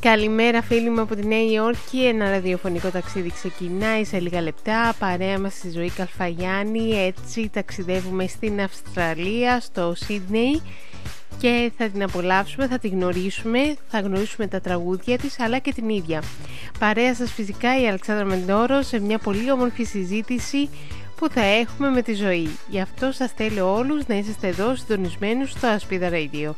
Καλημέρα φίλοι μου από τη Νέα Υόρκη. Ένα ραδιοφωνικό ταξίδι ξεκινάει σε λίγα λεπτά. Παρέα μας στη Ζωή Καλφαγιάννη. Έτσι ταξιδεύουμε στην Αυστραλία, στο Σίδνεϊ, και θα την απολαύσουμε, θα την γνωρίσουμε, θα γνωρίσουμε τα τραγούδια της αλλά και την ίδια. Παρέα σας φυσικά η Αλεξάνδρα Μεντόρος σε μια πολύ όμορφη συζήτηση που θα έχουμε με τη ζωή. Γι' αυτό σας θέλω όλους να είσαστε εδώ συντονισμένους στο Aspida Radio.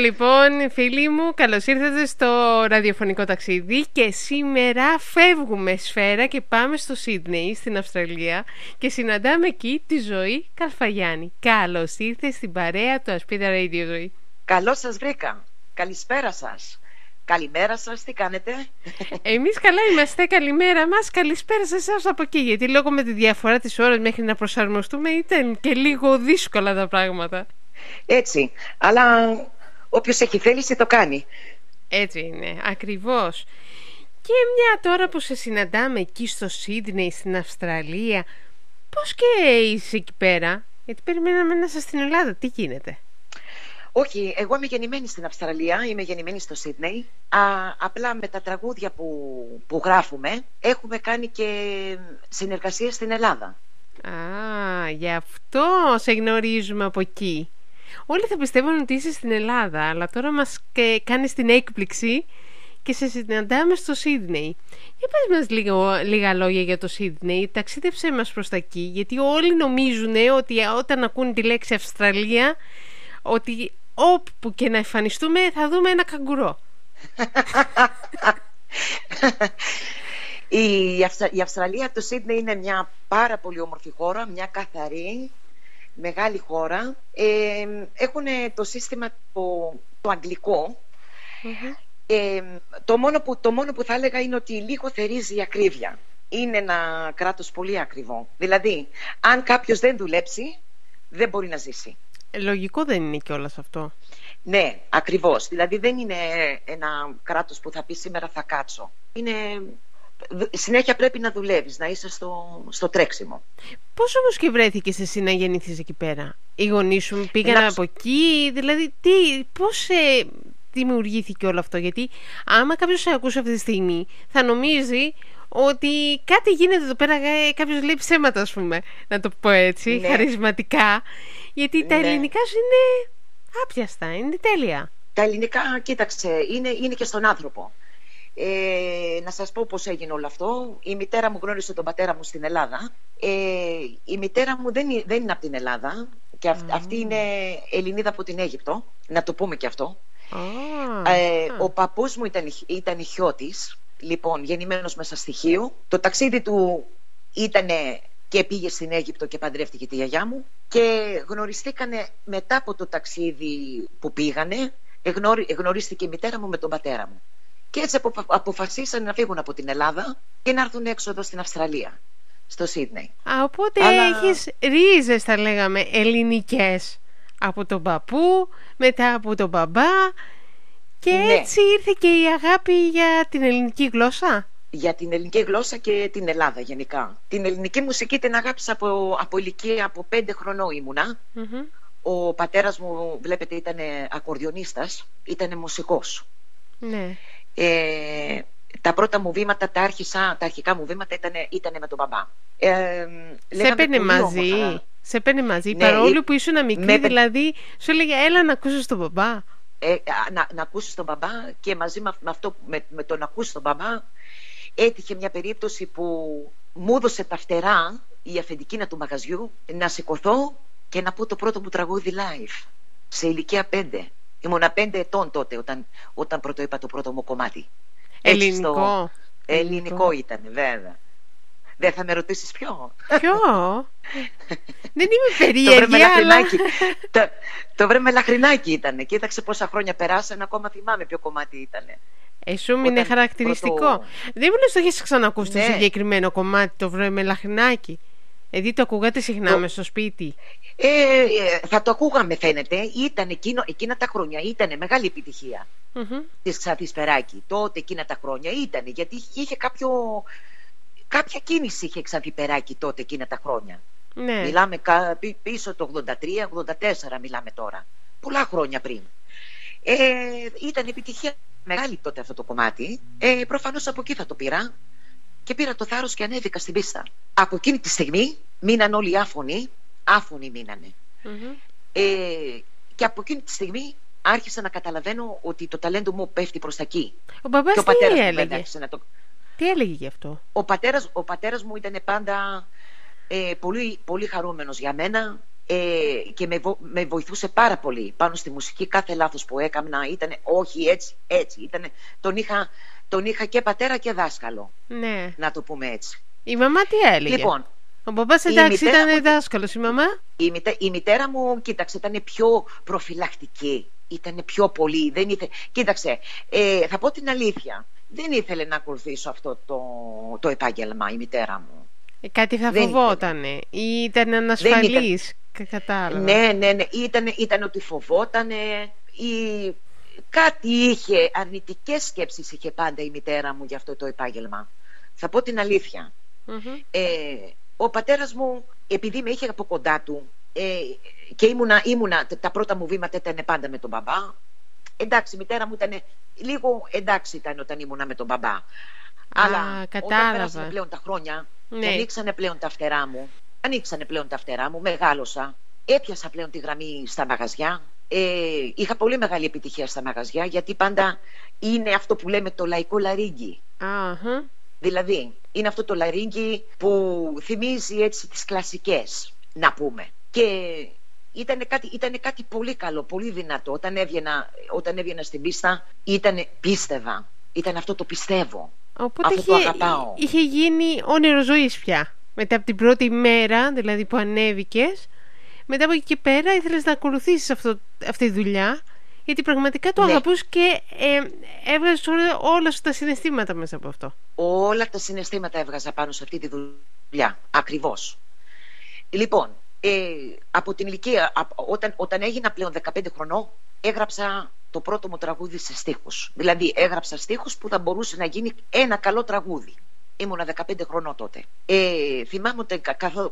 Λοιπόν φίλοι μου, καλώς ήρθατε στο ραδιοφωνικό ταξίδι και σήμερα φεύγουμε σφαίρα και πάμε στο Σίδνεϊ στην Αυστραλία και συναντάμε εκεί τη Ζωή Καλφαγιάννη. Καλώς ήρθε στην παρέα του Aspida Radio, Ζωή. Καλώς σας βρήκα, καλησπέρα σας. Καλημέρα σας, τι κάνετε? Εμείς καλά είμαστε, καλημέρα μας, καλησπέρα σας εσάς από εκεί. Γιατί λόγω με τη διαφορά της ώρας μέχρι να προσαρμοστούμε ήταν και λίγο δύσκολα τα πράγματα. Έτσι, αλλά όποιος έχει θέληση το κάνει. Έτσι είναι, ακριβώς. Και μια τώρα που σε συναντάμε εκεί στο Σίδνεϊ, στην Αυστραλία, πώς και είσαι εκεί πέρα? Γιατί περιμέναμε να είσαι στην Ελλάδα, τι γίνεται? Όχι, εγώ είμαι γεννημένη στην Αυστραλία, είμαι γεννημένη στο Σίδνεϊ. Απλά με τα τραγούδια που γράφουμε έχουμε κάνει και συνεργασίες στην Ελλάδα. Α, γι' αυτό σε γνωρίζουμε από εκεί. Όλοι θα πιστεύουν ότι είσαι στην Ελλάδα, αλλά τώρα μας κάνεις την έκπληξη και σε συναντάμε στο Σίδνεϊ. Για πες μας λίγα λόγια για το Σίδνεϊ, ταξίδεψέ μας προς τα εκεί, γιατί όλοι νομίζουν ότι όταν ακούν τη λέξη Αυστραλία, ότι όπου και να εμφανιστούμε θα δούμε ένα καγκουρό. Η Αυστραλία, το Σίδνεϊ είναι μια πάρα πολύ όμορφη χώρα, μια καθαρή, μεγάλη χώρα. Έχουν το σύστημα το αγγλικό. Mm-hmm. Το μόνο που θα έλεγα είναι ότι λίγο θερίζει η ακρίβεια. Είναι ένα κράτος πολύ ακριβό. Δηλαδή, αν κάποιος δεν δουλέψει, δεν μπορεί να ζήσει. Λογικό δεν είναι κιόλας αυτό? Ναι, ακριβώς. Δηλαδή δεν είναι ένα κράτος που θα πει σήμερα θα κάτσω. Είναι συνέχεια πρέπει να δουλεύεις, να είσαι στο τρέξιμο. Πώς όμως και βρέθηκες εσύ να γεννηθείς εκεί πέρα? Οι γονείς σου πήγαν από εκεί? Δηλαδή πώς δημιουργήθηκε όλο αυτό? Γιατί άμα κάποιος σε ακούσει αυτή τη στιγμή θα νομίζει ότι κάτι γίνεται εδώ πέρα, κάποιος λέει ψέματα, ας πούμε, να το πω έτσι, ναι, χαρισματικά. Γιατί ναι, τα ελληνικά σου είναι άπιαστα, είναι τέλεια. Τα ελληνικά, κοίταξε, είναι και στον άνθρωπο. Να σας πω πώς έγινε όλο αυτό. Η μητέρα μου γνώρισε τον πατέρα μου στην Ελλάδα. Η μητέρα μου δεν είναι από την Ελλάδα και αυτή είναι Ελληνίδα από την Αίγυπτο, να το πούμε και αυτό. Ο παππούς μου ήταν Χιώτης, λοιπόν, γεννημένος μέσα στη Χίου. Το ταξίδι του ήτανε και πήγε στην Αίγυπτο και παντρεύτηκε τη γιαγιά μου και γνωριστήκανε μετά από το ταξίδι που πήγανε. Γνωρίστηκε η μητέρα μου με τον πατέρα μου. Και έτσι αποφασίσαν να φύγουν από την Ελλάδα και να έρθουν έξω εδώ στην Αυστραλία, στο Σίδνεϊ. Οπότε έχεις ρίζες, θα λέγαμε, ελληνικές. Από τον παππού, μετά από τον μπαμπά. Και ναι, έτσι ήρθε και η αγάπη για την ελληνική γλώσσα. Για την ελληνική γλώσσα και την Ελλάδα γενικά. Την ελληνική μουσική την αγάπησα από ηλικία, από 5 χρονών ήμουνα. Mm-hmm. Ο πατέρας μου, βλέπετε, ήταν ακορδιονίστας, ήταν μουσικός. Ναι. Τα πρώτα μου βήματα, τα αρχικά μου βήματα ήτανε με τον μπαμπά. Σε παίρνει μαζί, ναι, παρόλο που ήσουν μικρή, δηλαδή σου έλεγε έλα να ακούσεις τον μπαμπά. Να ακούσεις τον μπαμπά και μαζί με το να ακούσεις τον μπαμπά έτυχε μια περίπτωση που μου έδωσε τα φτερά η αφεντικίνα του μαγαζιού να σηκωθώ και να πω το πρώτο μου τραγούδι live σε ηλικία 5. Ήμουνα 5 ετών τότε όταν πρώτο είπα το πρώτο μου κομμάτι. Ελληνικό ήταν, βέβαια. Δεν θα με ρωτήσεις ποιο? Δεν είμαι περίεργη, αλλά το βρε μελαχρινάκι ήταν. Κοίταξε πόσα χρόνια περάσαν, ακόμα θυμάμαι ποιο κομμάτι ήταν. Σου είναι χαρακτηριστικό. Δεν μου λες το έχεις ξανακούσει το συγκεκριμένο κομμάτι, το βρε μελαχρινάκι? Το ακούγατε συχνά μέσα στο σπίτι? Θα το ακούγαμε, φαίνεται. Ήταν εκείνα τα χρόνια, ήταν μεγάλη επιτυχία της Ξαθής Περάκη. Τότε εκείνα τα χρόνια ήταν, γιατί είχε κάποια κίνηση είχε Ξαθή Περάκη τότε εκείνα τα χρόνια. Ναι. Μιλάμε πίσω το 83-84 μιλάμε τώρα. Πολλά χρόνια πριν. Ήταν επιτυχία μεγάλη τότε αυτό το κομμάτι. Προφανώς από εκεί θα το πήρα. Και πήρα το θάρρος και ανέβηκα στην πίστα. Από εκείνη τη στιγμή μείναν όλοι άφωνοι. Άφωνοι μείνανε. Mm-hmm. Και από εκείνη τη στιγμή άρχισα να καταλαβαίνω ότι το ταλέντο μου πέφτει προς τα εκεί. Ο μπαμπάς τι έλεγε? Τι έλεγε γι' αυτό? Ο πατέρας μου ήταν πάντα πολύ, πολύ χαρούμενος για μένα, και με βοηθούσε πάρα πολύ πάνω στη μουσική. Κάθε λάθος που έκανα ήτανε όχι έτσι, έτσι ήτανε. Τον είχα και πατέρα και δάσκαλο. Ναι. Να το πούμε έτσι. Η μαμά τι έλεγε? Λοιπόν, ο παπάς εντάξει ήταν δάσκαλος, η μαμά? Η μητέρα μου, κοίταξε, ήταν πιο προφυλακτική. Ήταν πιο πολύ, δεν ήθε... Κοίταξε, θα πω την αλήθεια. Δεν ήθελε να ακολουθήσω αυτό το επάγγελμα η μητέρα μου. Κάτι θα φοβότανε ή ήταν ανασφαλής, κατάλαβα. Ναι, ήταν ότι φοβότανε ή... Κάτι είχε, αρνητικές σκέψεις είχε πάντα η μητέρα μου για αυτό το επάγγελμα. Θα πω την αλήθεια. Mm-hmm. Ο πατέρας μου, επειδή με είχε από κοντά του, και ήμουνα, τα πρώτα μου βήματα ήταν πάντα με τον μπαμπά. Εντάξει, η μητέρα μου ήταν λίγο εντάξει ήταν όταν ήμουνα με τον μπαμπά. Αλλά κατάλαβα. Όταν πέρασαν πλέον τα χρόνια, ναι. ανοίξανε πλέον τα φτερά μου, μεγάλωσα. Έπιασα πλέον τη γραμμή στα μαγαζιά. Είχα πολύ μεγάλη επιτυχία στα μαγαζιά, γιατί πάντα είναι αυτό που λέμε το λαϊκό λαρίγγι. Uh-huh. Δηλαδή είναι αυτό το λαρίγγι που θυμίζει έτσι τις κλασικές, να πούμε. Και ήταν κάτι πολύ καλό, πολύ δυνατό. Όταν έβγαινα στην πίστα πίστευα. Ήταν αυτό το πιστεύω. Οπότε αυτό που αγαπάω. Είχε γίνει όνειρο ζωής πια. Μετά από την πρώτη μέρα δηλαδή που ανέβηκες, μετά από εκεί και πέρα ήθελες να ακολουθήσεις αυτή τη δουλειά, γιατί πραγματικά το αγαπούς και έβγαζες όλα σου τα συναισθήματα μέσα από αυτό. Όλα τα συναισθήματα έβγαζα πάνω σε αυτή τη δουλειά. Ακριβώς. Λοιπόν, από την ηλικία, όταν έγινα πλέον 15 χρονών, έγραψα το πρώτο μου τραγούδι σε στίχους. Δηλαδή έγραψα στίχους που θα μπορούσε να γίνει ένα καλό τραγούδι. Ήμουνα 15 χρονών τότε. Θυμάμαι ότι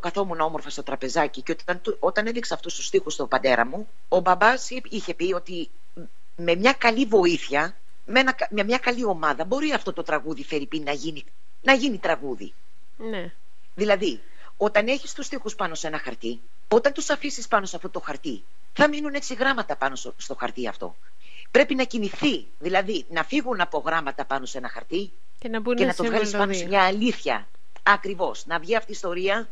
καθόμουν όμορφα στο τραπεζάκι, και όταν έδειξα αυτούς τους στίχους στον πατέρα μου, ο μπαμπάς είχε πει ότι με μια καλή βοήθεια, με μια καλή ομάδα, μπορεί αυτό το τραγούδι φερειπή να γίνει τραγούδι. Ναι. Δηλαδή, όταν έχεις τους στίχους πάνω σε ένα χαρτί, όταν τους αφήσεις πάνω σε αυτό το χαρτί, θα μείνουν έτσι γράμματα πάνω στο χαρτί αυτό. Πρέπει να κινηθεί, δηλαδή να φύγουν από γράμματα πάνω σε ένα χαρτί και να το βγάλεις πάνω σε μια αλήθεια. Ακριβώς, να βγει αυτή η ιστορία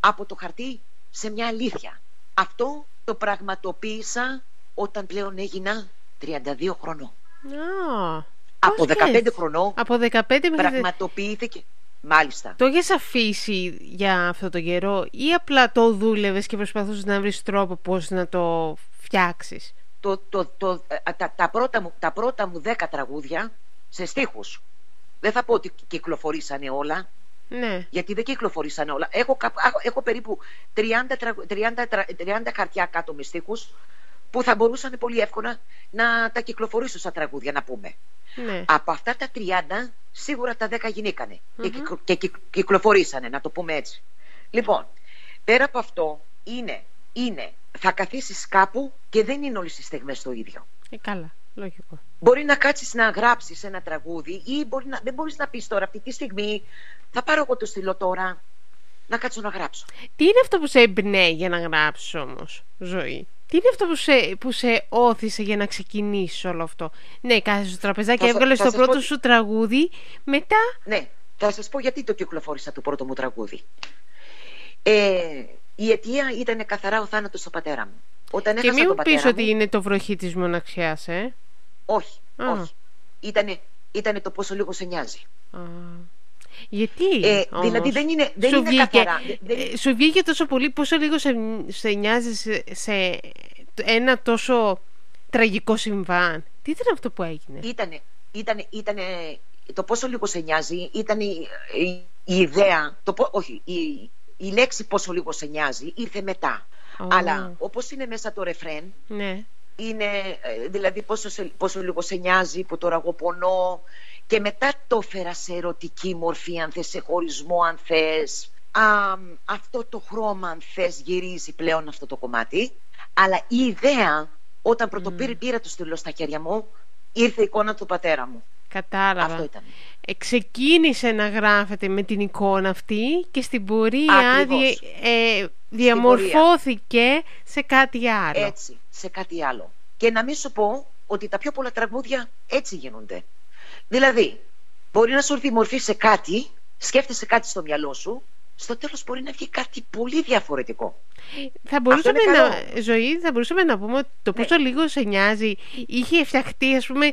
από το χαρτί σε μια αλήθεια. Αυτό το πραγματοποίησα όταν πλέον έγινα 32 χρονών. Από 15 χρονών πραγματοποιήθηκε. Μάλιστα. Το έχεις αφήσει για αυτό το καιρό ή απλά το δούλευες και προσπαθούσες να βρεις τρόπο πώς να το φτιάξεις? Τα πρώτα μου 10 τραγούδια σε στίχους. Δεν θα πω ότι κυκλοφορήσανε όλα. Ναι. Γιατί δεν κυκλοφορήσανε όλα. Έχω περίπου 30 χαρτιά κάτω με στίχους που θα μπορούσαν πολύ εύκολα να τα κυκλοφορήσω σαν τραγούδια, να πούμε. Ναι. Από αυτά τα 30 σίγουρα τα 10 γινήκανε. Mm-hmm. Και κυκλοφορήσανε, να το πούμε έτσι. Λοιπόν, πέρα από αυτό είναι θα καθίσεις κάπου και δεν είναι όλες οι στιγμές το ίδιο. Καλά, λογικό. Μπορεί να κάτσεις να γράψεις ένα τραγούδι ή δεν μπορείς να πεις τώρα αυτή τη στιγμή θα πάρω εγώ το στυλό τώρα να κάτσω να γράψω. Τι είναι αυτό που σε εμπνέει για να γράψεις όμως, Ζωή? Τι είναι αυτό που σε όθησε για να ξεκινήσεις όλο αυτό? Ναι, κάθεσαι στο τραπεζάκι και έβγαλες το πρώτο σου τραγούδι. Μετά... Ναι, θα σας πω γιατί το κυκλοφόρησα το πρώτο μου τραγούδι. Η αιτία ήταν καθαρά ο θάνατος του πατέρα μου. Όταν και μην μου πεις ότι είναι το βροχή της μοναξιάς, Όχι. Ήτανε το πόσο λίγο σε νοιάζει. Γιατί δηλαδή δεν είναι καθαρά. Σου βγήκε τόσο πολύ πόσο λίγο σε νοιάζει σε ένα τόσο τραγικό συμβάν. Τι ήταν αυτό που έγινε? Ήτανε το πόσο λίγο σε νοιάζει. Ήταν η ιδέα η λέξη πόσο λίγο σε νοιάζει ήρθε μετά. Αλλά όπως είναι μέσα το ρεφρέν, ναι. Είναι δηλαδή πόσο λίγο σε νοιάζει που τώρα εγώ πονώ. Και μετά το έφερα σε ερωτική μορφή, αν θες, σε χωρισμό, αν θες. Αυτό το χρώμα, αν θες, γυρίζει πλέον αυτό το κομμάτι. Αλλά η ιδέα Όταν πρωτοπήρα το στυλό στα χέρια μου, ήρθε η εικόνα του πατέρα μου. Κατάλαβα. Αυτό ήταν. Ξεκίνησε να γράφετε με την εικόνα αυτή και στην πορεία διαμορφώθηκε σε κάτι άλλο. Έτσι, σε κάτι άλλο. Και να μην σου πω ότι τα πιο πολλά τραγούδια έτσι γίνονται. Δηλαδή, μπορεί να σου έρθει η μορφή σε κάτι, σκέφτεσαι κάτι στο μυαλό σου, στο τέλος μπορεί να βγει κάτι πολύ διαφορετικό. Θα μπορούσαμε να πούμε το πόσο λίγο σε νοιάζει. Είχε φτιαχτεί, ας πούμε,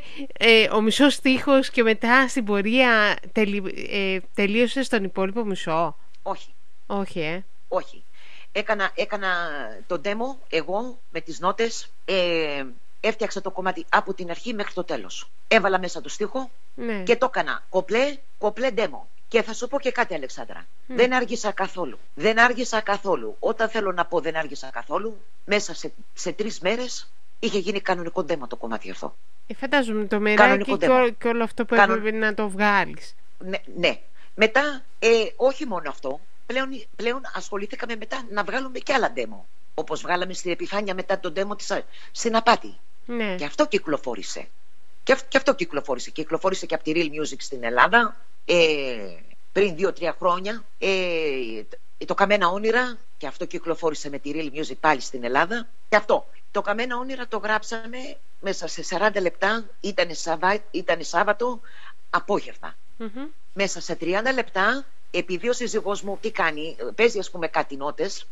ο μισός στίχος και μετά στην πορεία τελείωσε στον υπόλοιπο μισό. Όχι. Έκανα το demo εγώ με τις νότες. Έφτιαξα το κομμάτι από την αρχή μέχρι το τέλος. Έβαλα μέσα το στίχο και το έκανα κοπλέ demo. Και θα σου πω και κάτι, Αλεξάνδρα. Δεν άργησα καθόλου. Όταν θέλω να πω δεν άργησα καθόλου, μέσα σε 3 μέρες είχε γίνει κανονικό ντέμα το κομμάτι αυτό. Φαντάζομαι το μεράκι και όλο αυτό που έπρεπε να το βγάλεις. Ναι. Μετά, όχι μόνο αυτό, πλέον ασχολήθηκαμε μετά να βγάλουμε κι άλλα ντέμα. Όπως βγάλαμε στην επιφάνεια μετά το ντέμα στην Απάτη. Ναι. Και αυτό κυκλοφόρησε. Κυκλοφόρησε και από τη Real Music στην Ελλάδα. Πριν 2-3 χρόνια το Καμένα Όνειρα, και αυτό κυκλοφόρησε με τη Real Music πάλι στην Ελλάδα. Και αυτό το Καμένα Όνειρα το γράψαμε μέσα σε 40 λεπτά. Ήταν Σάββατο απόγευμα. Μέσα σε 30 λεπτά, επειδή ο σύζυγός μου τι κάνει, παίζει ας πούμε κάτι νότες,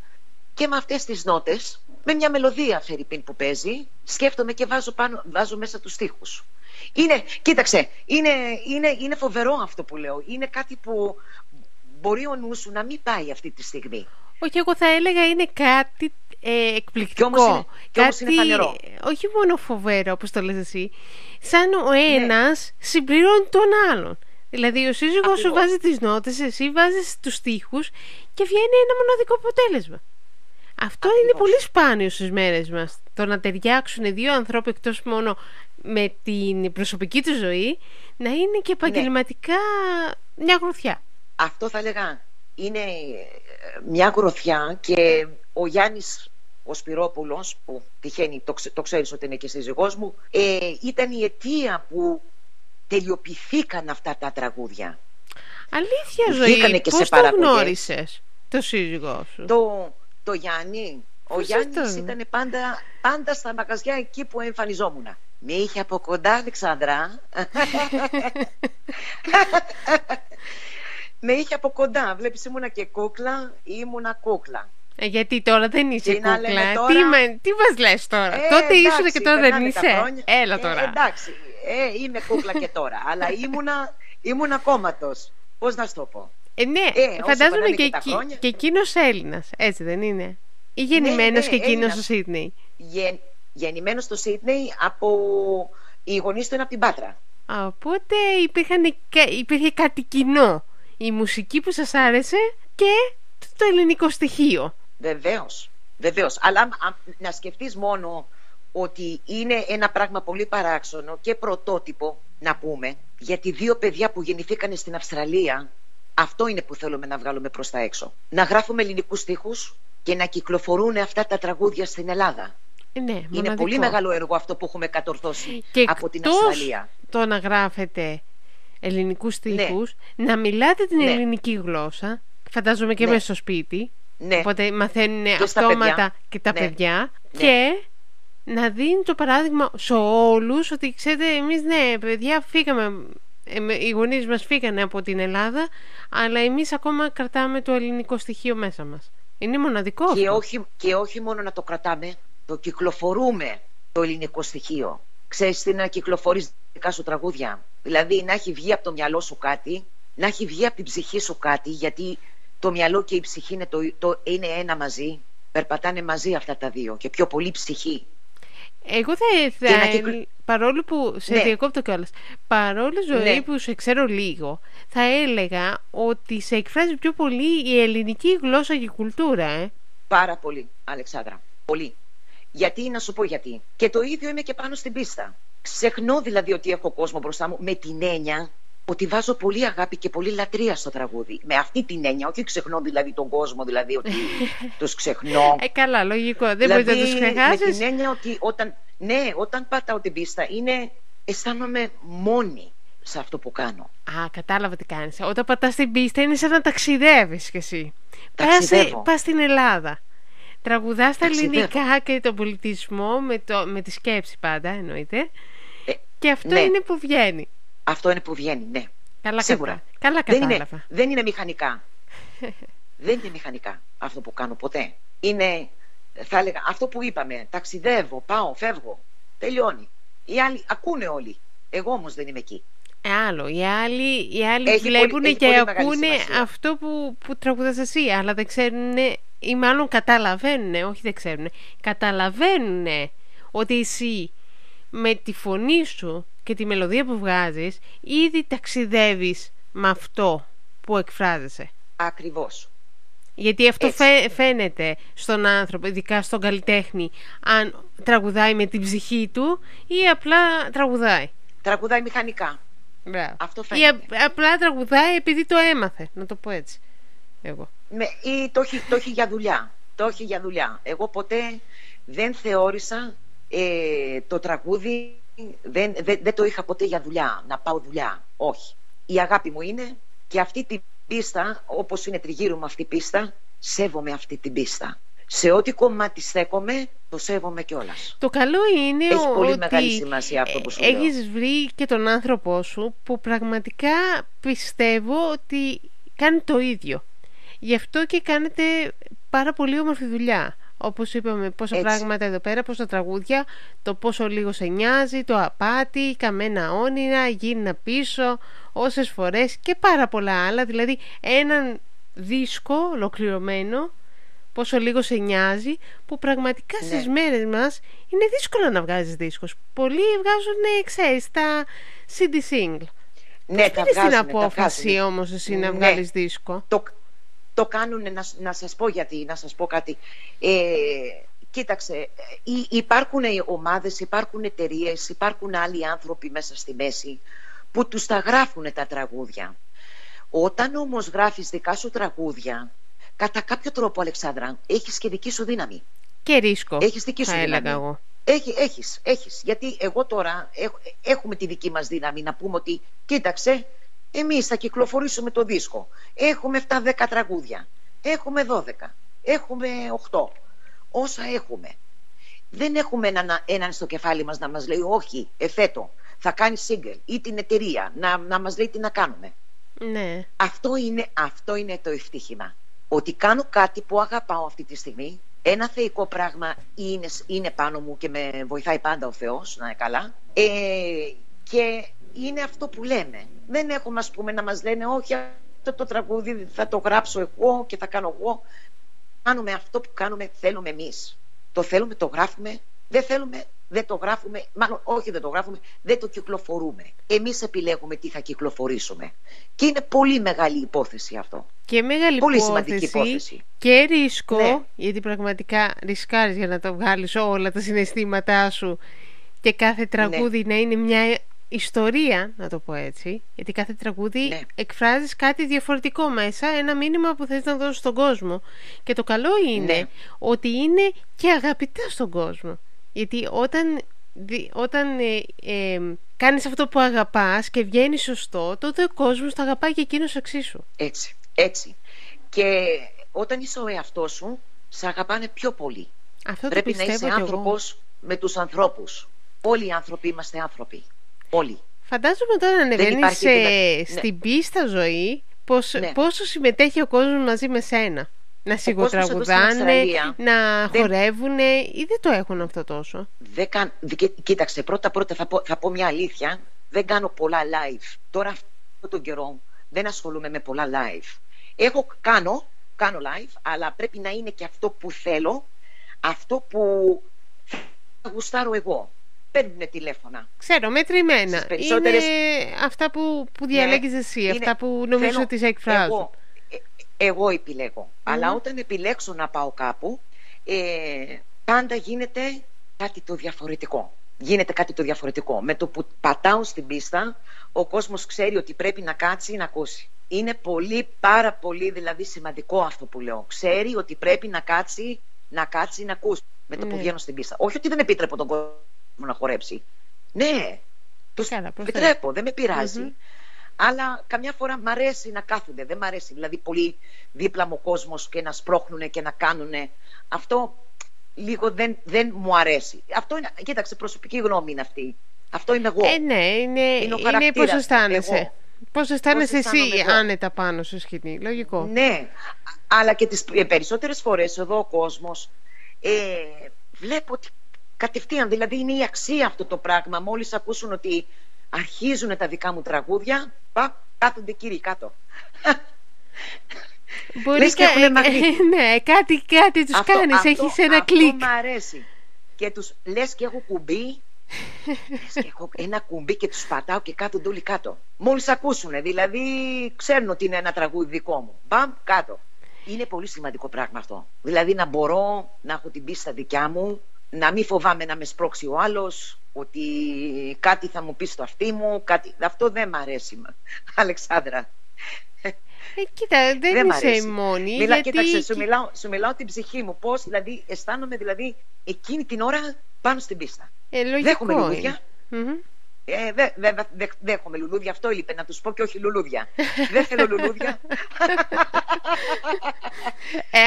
και με αυτές τις νότες, με μια μελωδία φερρυπίν που παίζει, σκέφτομαι και βάζω μέσα τους στίχους. Κοίταξε, είναι φοβερό αυτό που λέω. Είναι κάτι που μπορεί ο νους σου να μην πάει αυτή τη στιγμή. Όχι, εγώ θα έλεγα είναι κάτι εκπληκτικό. Κι όμως είναι φανερό. Όχι μόνο φοβερό, όπως το λες εσύ. Σαν ο ένας συμπληρώνει τον άλλον. Δηλαδή ο σύζυγός σου βάζει τις νότες, εσύ βάζεις τους στίχους και βγαίνει ένα μοναδικό αποτέλεσμα. Αυτό είναι πολύ σπάνιο στις μέρες μας. Το να ταιριάξουν δύο ανθρώποι, εκτός μόνο με την προσωπική του ζωή, να είναι και επαγγελματικά μια γροθιά. Αυτό θα έλεγα. Είναι μια γροθιά. Και ο Γιάννης ο Σπυρόπουλος, που τυχαίνει, το ξέρεις ότι είναι και σύζυγός μου, ήταν η αιτία που τελειοποιηθήκαν αυτά τα τραγούδια. Αλήθεια, Ζωή, πώς το γνώρισες το σύζυγό σου? Το Γιάννη. Ο Γιάννης ήταν πάντα στα μαγαζιά εκεί που εμφανιζόμουν. Με είχε από κοντά, Αλεξάνδρα. Με είχε από κοντά. Βλέπεις, ήμουνα κούκλα. Γιατί τώρα δεν είσαι κούκλα. Τώρα... Τι μας λες τώρα? Τότε ήσουν και τώρα δεν είσαι. Έλα τώρα. Εντάξει, είμαι κούκλα και τώρα. Αλλά ήμουνα κόμματος. Πώς να σου το πω. Φαντάζομαι και εκείνος Έλληνας, έτσι δεν είναι? Ή γεννημένος και εκείνος στο Σίδνεϊ? Γεννημένος στο Σίδνεϊ, οι γονείς του είναι από την Πάτρα. Οπότε υπήρχε κάτι κοινό. Η μουσική που σας άρεσε και το ελληνικό στοιχείο. Βεβαίως. Αλλά να σκεφτείς μόνο ότι είναι ένα πράγμα πολύ παράξενο και πρωτότυπο, να πούμε, γιατί 2 παιδιά που γεννηθήκανε στην Αυστραλία. Αυτό είναι που θέλουμε να βγάλουμε προς τα έξω. Να γράφουμε ελληνικούς στίχους και να κυκλοφορούν αυτά τα τραγούδια στην Ελλάδα. Είναι μοναδικό. Πολύ μεγάλο έργο αυτό που έχουμε κατορθώσει και από την Αυστραλία. Το να γράφετε ελληνικούς στίχους, να μιλάτε την ελληνική γλώσσα, φαντάζομαι και μέσα στο σπίτι. Οπότε μαθαίνουν και αυτόματα και τα παιδιά. Και να δίνει το παράδειγμα σε όλους ότι ξέρετε, εμείς παιδιά φύγαμε. Οι γονείς μας φύγανε από την Ελλάδα, αλλά εμείς ακόμα κρατάμε το ελληνικό στοιχείο μέσα μας. Είναι μοναδικό. Και όχι μόνο να το κρατάμε, το κυκλοφορούμε το ελληνικό στοιχείο. Ξέρεις τι, να κυκλοφορείς δικά σου τραγούδια. Δηλαδή να έχει βγει από το μυαλό σου κάτι, να έχει βγει από την ψυχή σου κάτι, γιατί το μυαλό και η ψυχή είναι, είναι ένα μαζί. Περπατάνε μαζί αυτά τα δύο και πιο πολύ ψυχή. Εγώ παρόλο που σε διακόπτω κιόλας, παρόλο, Ζωή, που σε ξέρω λίγο, θα έλεγα ότι σε εκφράζει πιο πολύ η ελληνική γλώσσα και η κουλτούρα. Πάρα πολύ, Αλεξάνδρα, πολύ. Γιατί, να σου πω γιατί. Και το ίδιο είμαι και πάνω στην πίστα. Ξεχνώ δηλαδή ότι έχω κόσμο μπροστά μου, με την έννοια ότι βάζω πολύ αγάπη και πολύ λατρεία στο τραγούδι. Με αυτή την έννοια, όχι ξεχνώ δηλαδή τον κόσμο, δηλαδή ότι τους ξεχνώ. Καλά, λογικό. Δεν δηλαδή, μπορείς να τους ξεχάσεις. Με την έννοια ότι όταν, ναι, όταν πατάω την πίστα, είναι, αισθάνομαι μόνη σε αυτό που κάνω. Α, κατάλαβα τι κάνεις. Όταν πατάς την πίστα, είναι σαν να ταξιδεύεις κι εσύ. Πας στην Ελλάδα. Τραγουδάς τα ελληνικά και τον πολιτισμό με τη σκέψη πάντα, εννοείται. Και αυτό ναι. είναι που βγαίνει. Αυτό είναι που βγαίνει, ναι. Καλά, σίγουρα. Καλά κατάλαβα. Δεν είναι μηχανικά. Δεν είναι μηχανικά αυτό που κάνω ποτέ. Είναι, θα έλεγα, αυτό που είπαμε. Ταξιδεύω, πάω, φεύγω. Τελειώνει. Οι άλλοι ακούνε όλοι. Εγώ όμως δεν είμαι εκεί. Άλλο. Οι άλλοι βλέπουν και ακούνε αυτό που τραγουδάς εσύ, αλλά δεν ξέρουν, ή μάλλον καταλαβαίνουν, όχι δεν ξέρουν. Καταλαβαίνουν ότι εσύ με τη φωνή σου και τη μελωδία που βγάζεις ήδη ταξιδεύεις με αυτό που εκφράζεσαι. Ακριβώς. Γιατί αυτό φαίνεται στον άνθρωπο, ειδικά στον καλλιτέχνη, αν τραγουδάει με την ψυχή του ή απλά τραγουδάει. Τραγουδάει μηχανικά. Μπράβο. Αυτό φαίνεται. Ή απλά τραγουδάει επειδή το έμαθε, να το πω έτσι. Εγώ. Ή το έχει για δουλειά. Το έχει για δουλειά. Εγώ ποτέ δεν θεώρησα το τραγούδι, δεν το είχα ποτέ για δουλειά, να πάω δουλειά. Όχι. Η αγάπη μου είναι και αυτή την πίστα, όπως είναι τριγύρω με αυτή η πίστα, σέβομαι αυτή την πίστα. Σε ό,τι κομμάτι στέκομαι, το σέβομαι κιόλας. Το καλό είναι έχει πολύ μεγάλη σημασία αυτό που σου λέω. Έχεις βρει και τον άνθρωπό σου που πραγματικά πιστεύω ότι κάνει το ίδιο. Γι' αυτό και κάνετε πάρα πολύ όμορφη δουλειά. Όπως είπαμε, πόσα έτσι. Πράγματα εδώ πέρα, πόσα τραγούδια, το πόσο λίγο σε νοιάζει, το απάτη, καμένα όνειρα, γίνα πίσω, όσες φορές και πάρα πολλά άλλα. Δηλαδή, έναν δίσκο ολοκληρωμένο, πόσο λίγο σε νοιάζει, που πραγματικά ναι. στις μέρες μας είναι δύσκολο να βγάζεις δίσκος. Πολλοί βγάζουν, ξέρεις, τα CD single. Ναι, πώς πήρες την απόφαση όμως εσύ να βγάλεις δίσκο? Το κάνουν, να σας πω γιατί, να σας πω κάτι. Κοίταξε, υπάρχουν οι ομάδες, υπάρχουν εταιρείες, υπάρχουν άλλοι άνθρωποι μέσα στη μέση που τους τα γράφουν τα τραγούδια. Όταν όμως γράφεις δικά σου τραγούδια, κατά κάποιο τρόπο, Αλεξάνδρα, έχεις και δική σου δύναμη. Και ρίσκο, έχεις δική σου δύναμη. Εγώ. Έχεις. Γιατί εγώ τώρα έχουμε τη δική μας δύναμη να πούμε ότι, κοίταξε, εμείς θα κυκλοφορήσουμε το δίσκο. Έχουμε 7-10 τραγούδια. Έχουμε 12. Έχουμε 8. Όσα έχουμε. Δεν έχουμε έναν στο κεφάλι μας να μας λέει όχι, εφέτο, θα κάνει single ή την εταιρεία να μας λέει τι να κάνουμε. Ναι. Αυτό είναι το ευτύχημα. Ότι κάνω κάτι που αγαπάω αυτή τη στιγμή. Ένα θεϊκό πράγμα είναι πάνω μου και με βοηθάει πάντα ο Θεός να είναι καλά. Και είναι αυτό που λέμε. Δεν έχουμε, ας πούμε, να μας λένε όχι, αυτό το τραγούδι θα το γράψω εγώ και θα κάνω εγώ. Κάνουμε αυτό που κάνουμε, θέλουμε εμείς. Το θέλουμε, το γράφουμε. Δεν θέλουμε, δεν το γράφουμε. Μάλλον όχι, δεν το γράφουμε, δεν το κυκλοφορούμε. Εμείς επιλέγουμε τι θα κυκλοφορήσουμε. Και είναι πολύ μεγάλη υπόθεση αυτό. Και μεγάλη πολύ υπόθεση, σημαντική υπόθεση. Και ρίσκο, ναι. γιατί πραγματικά ρισκάρεις για να το βγάλεις όλα τα συναισθήματά σου και κάθε τραγούδι ναι. να είναι μια ιστορία, να το πω έτσι, γιατί κάθε τραγούδι ναι. εκφράζεις κάτι διαφορετικό μέσα, ένα μήνυμα που θες να δώσεις στον κόσμο. Και το καλό είναι ναι. ότι είναι και αγαπητά στον κόσμο. Γιατί όταν κάνεις αυτό που αγαπάς και βγαίνει σωστό, τότε ο κόσμος τα αγαπάει και εκείνος εξίσου. Έτσι, έτσι. Και όταν είσαι ο εαυτός σου, σε αγαπάνε πιο πολύ. Αυτό το πιστεύω. Πρέπει να είσαι άνθρωπος με τους ανθρώπους. Όλοι οι άνθρωποι είμαστε άνθρωποι. Όλοι. Φαντάζομαι τώρα να ανεβαίνεις στην πίστα, Ζωή, πόσο συμμετέχει ο κόσμος μαζί με σένα. Να σιγοτραγουδάνε, να χορεύουνε, ή δεν το έχουν αυτό τόσο? Κοίταξε, πρώτα θα πω μια αλήθεια. Δεν κάνω πολλά live. Τώρα αυτόν τον καιρό δεν ασχολούμαι με πολλά live. Κάνω live, αλλά πρέπει να είναι και αυτό που θέλω, αυτό που θα γουστάρω εγώ. Παίρνουν τηλέφωνα. Ξέρω, μετρημένα. Περισσότερες... Είναι αυτά που διαλέγεις ναι, εσύ, είναι... αυτά που νομίζω ότι σε εκφράζουν. Εγώ επιλέγω. Αλλά όταν επιλέξω να πάω κάπου, πάντα γίνεται κάτι το διαφορετικό. γίνεται κάτι το διαφορετικό. Με το που πατάω στην πίστα, ο κόσμος ξέρει ότι πρέπει να κάτσει ή να ακούσει. Είναι πολύ, πάρα πολύ δηλαδή σημαντικό αυτό που λέω. Ξέρει ότι πρέπει να κάτσει, να ακούσει με το που βγαίνω στην πίστα. Όχι ότι δεν επιτρέπω τον κόσμο να χορέψει. Ναι, τους επιτρέπω, δεν με πειράζει. Αλλά καμιά φορά μ' αρέσει να κάθονται. Δεν μ' αρέσει δηλαδή πολύ δίπλα μου ο κόσμος και να σπρώχνουνε και να κάνουνε. Αυτό λίγο δεν μου αρέσει. Αυτό είναι, κοίταξε, προσωπική γνώμη είναι αυτή. Αυτό είμαι εγώ. Ναι, είναι πώς αισθάνεσαι. Πώς αισθάνεσαι εσύ άνετα πάνω στο σκηνή. Λογικό. Ναι, αλλά και τις περισσότερες φορές εδώ ο κόσμος βλέπω ότι κατευθείαν, δηλαδή είναι η αξία αυτό το πράγμα. Μόλις ακούσουν ότι αρχίζουν τα δικά μου τραγούδια, κάθονται κύριοι κάτω. Μπορεί και ναι, κάτι τους κάνεις, έχεις ένα κλικ. Αυτό μ' αρέσει. Και τους λες και έχω κουμπί. Λες και έχω ένα κουμπί και τους πατάω και κάθονται όλοι κάτω. Μόλις ακούσουν, δηλαδή ξέρουν ότι είναι ένα τραγούδι δικό μου. Κάτω. Είναι πολύ σημαντικό πράγμα αυτό. Δηλαδή να μπορώ να έχω την πίστα δικιά μου, να μην φοβάμαι να με σπρώξει ο άλλος, ότι κάτι θα μου πει στο αυτί μου, κάτι... Αυτό δεν μ' αρέσει, Αλεξάνδρα. Κοίτα, δεν είσαι η μόνη. Κοίταξε, σου μιλάω την ψυχή μου. Πώς, δηλαδή, αισθάνομαι δηλαδή, εκείνη την ώρα πάνω στην πίστα. Δέχομαι λουλούδια. Βέβαια, δέχομαι λουλούδια. Αυτό είπε, να τους πω και όχι λουλούδια. Δεν θέλω λουλούδια.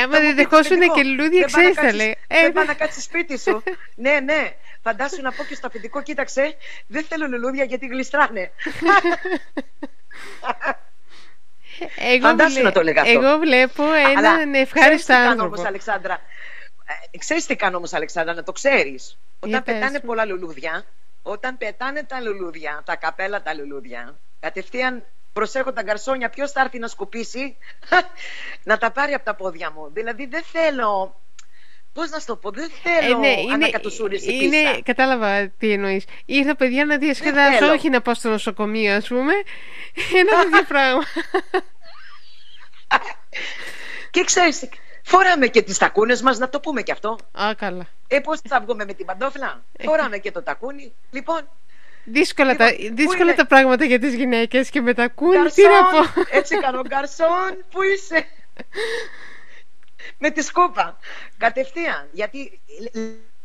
Άμα δεν δεχόσουνε και λουλούδια, ξέρεις θα λέει. Δεν πάει να κάτσεις σπίτι σου. Ναι, ναι. Φαντάσου να πω και στο αφεντικό, κοίταξε, δεν θέλω λουλούδια γιατί γλιστράνε. Φαντάσου να το έλεγα αυτό. Εγώ βλέπω έναν ευχάριστο άνθρωπο. Ξέρεις τι κάνω όμως, Αλεξάνδρα, να το ξέρεις. Όταν πετάνε πολλά λουλούδια, όταν πετάνε τα λουλούδια, τα καπέλα τα λουλούδια, κατευθείαν προσέχω τα γκαρσόνια, ποιος θα έρθει να σκουπίσει, να τα πάρει από τα πόδια μου. Δηλαδή δεν θέλω... Πώς να σου το πω, δεν θέλω ανακατοσούριση πίστα. Κατάλαβα τι εννοείς. Ήρθα παιδιά να διασκεδάσω, όχι να πάω στο νοσοκομείο, ας πούμε. Ένα τέτοιο πράγμα. Και ξέρεις, φοράμε και τις τακούνες μας, να το πούμε και αυτό. Α, καλά. Πώς θα βγούμε με την παντόφλα, φοράμε και το τακούνι. Λοιπόν, δύσκολα τα πράγματα για τις γυναίκες και με τακούνι. Τι να πω. Έτσι κάνω, γκαρσόν, πού είσαι. Με τη σκούπα, κατευθείαν. Γιατί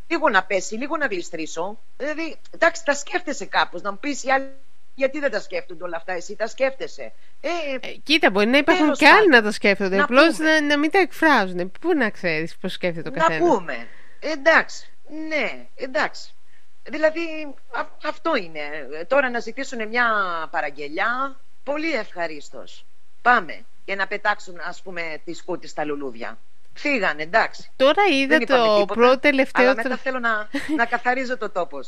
λίγο να πέσει, λίγο να γλιστρήσω. Δηλαδή, εντάξει, τα σκέφτεσαι κάπως. Να μου πεις οι άλλοι, γιατί δεν τα σκέφτονται όλα αυτά, εσύ τα σκέφτεσαι. Κοίτα, μπορεί να υπάρχουν και άλλοι να τα σκέφτονται. Απλώς να μην τα εκφράζουν. Πού να ξέρεις πώς σκέφτεται ο καθένας. Να πούμε. Εντάξει. Ναι, εντάξει. Δηλαδή, αυτό είναι. Τώρα να ζητήσουν μια παραγγελιά. Πολύ ευχαρίστως. Πάμε. Για να πετάξουν, ας πούμε, τις κούτες στα λουλούδια. Φύγανε, εντάξει. Τώρα είδα το πρώτο τελευταίο. Αλλά μετά θέλω να καθαρίζω το τόπο.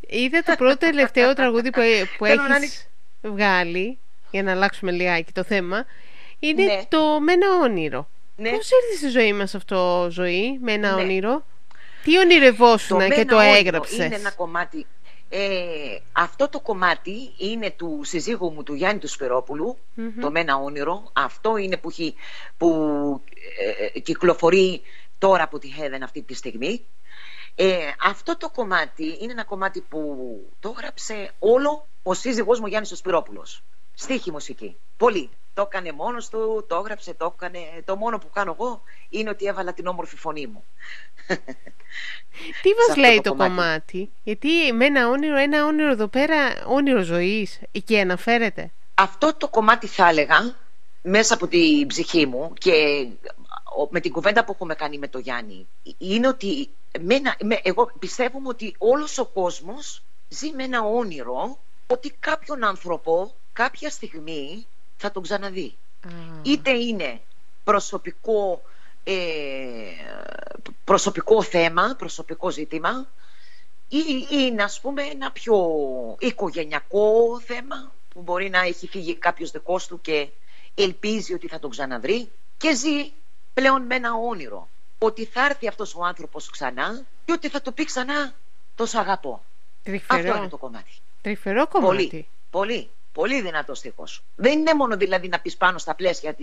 Είδα το πρώτο τελευταίο τραγούδι που έχεις βγάλει. Για να αλλάξουμε λιγάκι το θέμα. Είναι το «Με ένα όνειρο». Ναι. Πώς ήρθε στη ζωή μας αυτό, Ζωή, «Με ένα όνειρο»? Τι ονειρευόσουνα και το έγραψες? Είναι ένα κομμάτι. Αυτό το κομμάτι είναι του συζύγου μου, του Γιάννη του Σπυρόπουλου, το «Με ένα όνειρο». Αυτό είναι που κυκλοφορεί τώρα από τη Heaven αυτή τη στιγμή. Αυτό το κομμάτι είναι ένα κομμάτι που το έγραψε όλο ο σύζυγός μου Γιάννης ο Σπυρόπουλος. Στίχη, μουσική, πολύ. Το έκανε μόνος του, το έγραψε, το έκανε. Το μόνο που κάνω εγώ είναι ότι έβαλα την όμορφη φωνή μου. Τι μας λέει το κομμάτι? Γιατί «Με ένα όνειρο» εδώ πέρα, όνειρο ζωής, εκεί αναφέρεται. Αυτό το κομμάτι θα έλεγα μέσα από την ψυχή μου και με την κουβέντα που έχουμε κάνει με το Γιάννη, είναι ότι εγώ πιστεύω ότι όλος ο κόσμος ζει με ένα όνειρο ότι κάποιον άνθρωπο κάποια στιγμή θα τον ξαναδεί. Είτε είναι προσωπικό θέμα, προσωπικό ζήτημα, ή είναι, ας πούμε, ένα πιο οικογενειακό θέμα που μπορεί να έχει φύγει κάποιος δικός του και ελπίζει ότι θα τον ξαναδρει και ζει πλέον με ένα όνειρο ότι θα έρθει αυτός ο άνθρωπος ξανά και ότι θα του πει ξανά το «σ' αγαπώ». Τρυφερό. Αυτό είναι το κομμάτι. Τρυφερό κομμάτι. Πολύ, πολύ. Πολύ δυνατό στίχος. Δεν είναι μόνο δηλαδή να πεις πάνω στα πλαίσια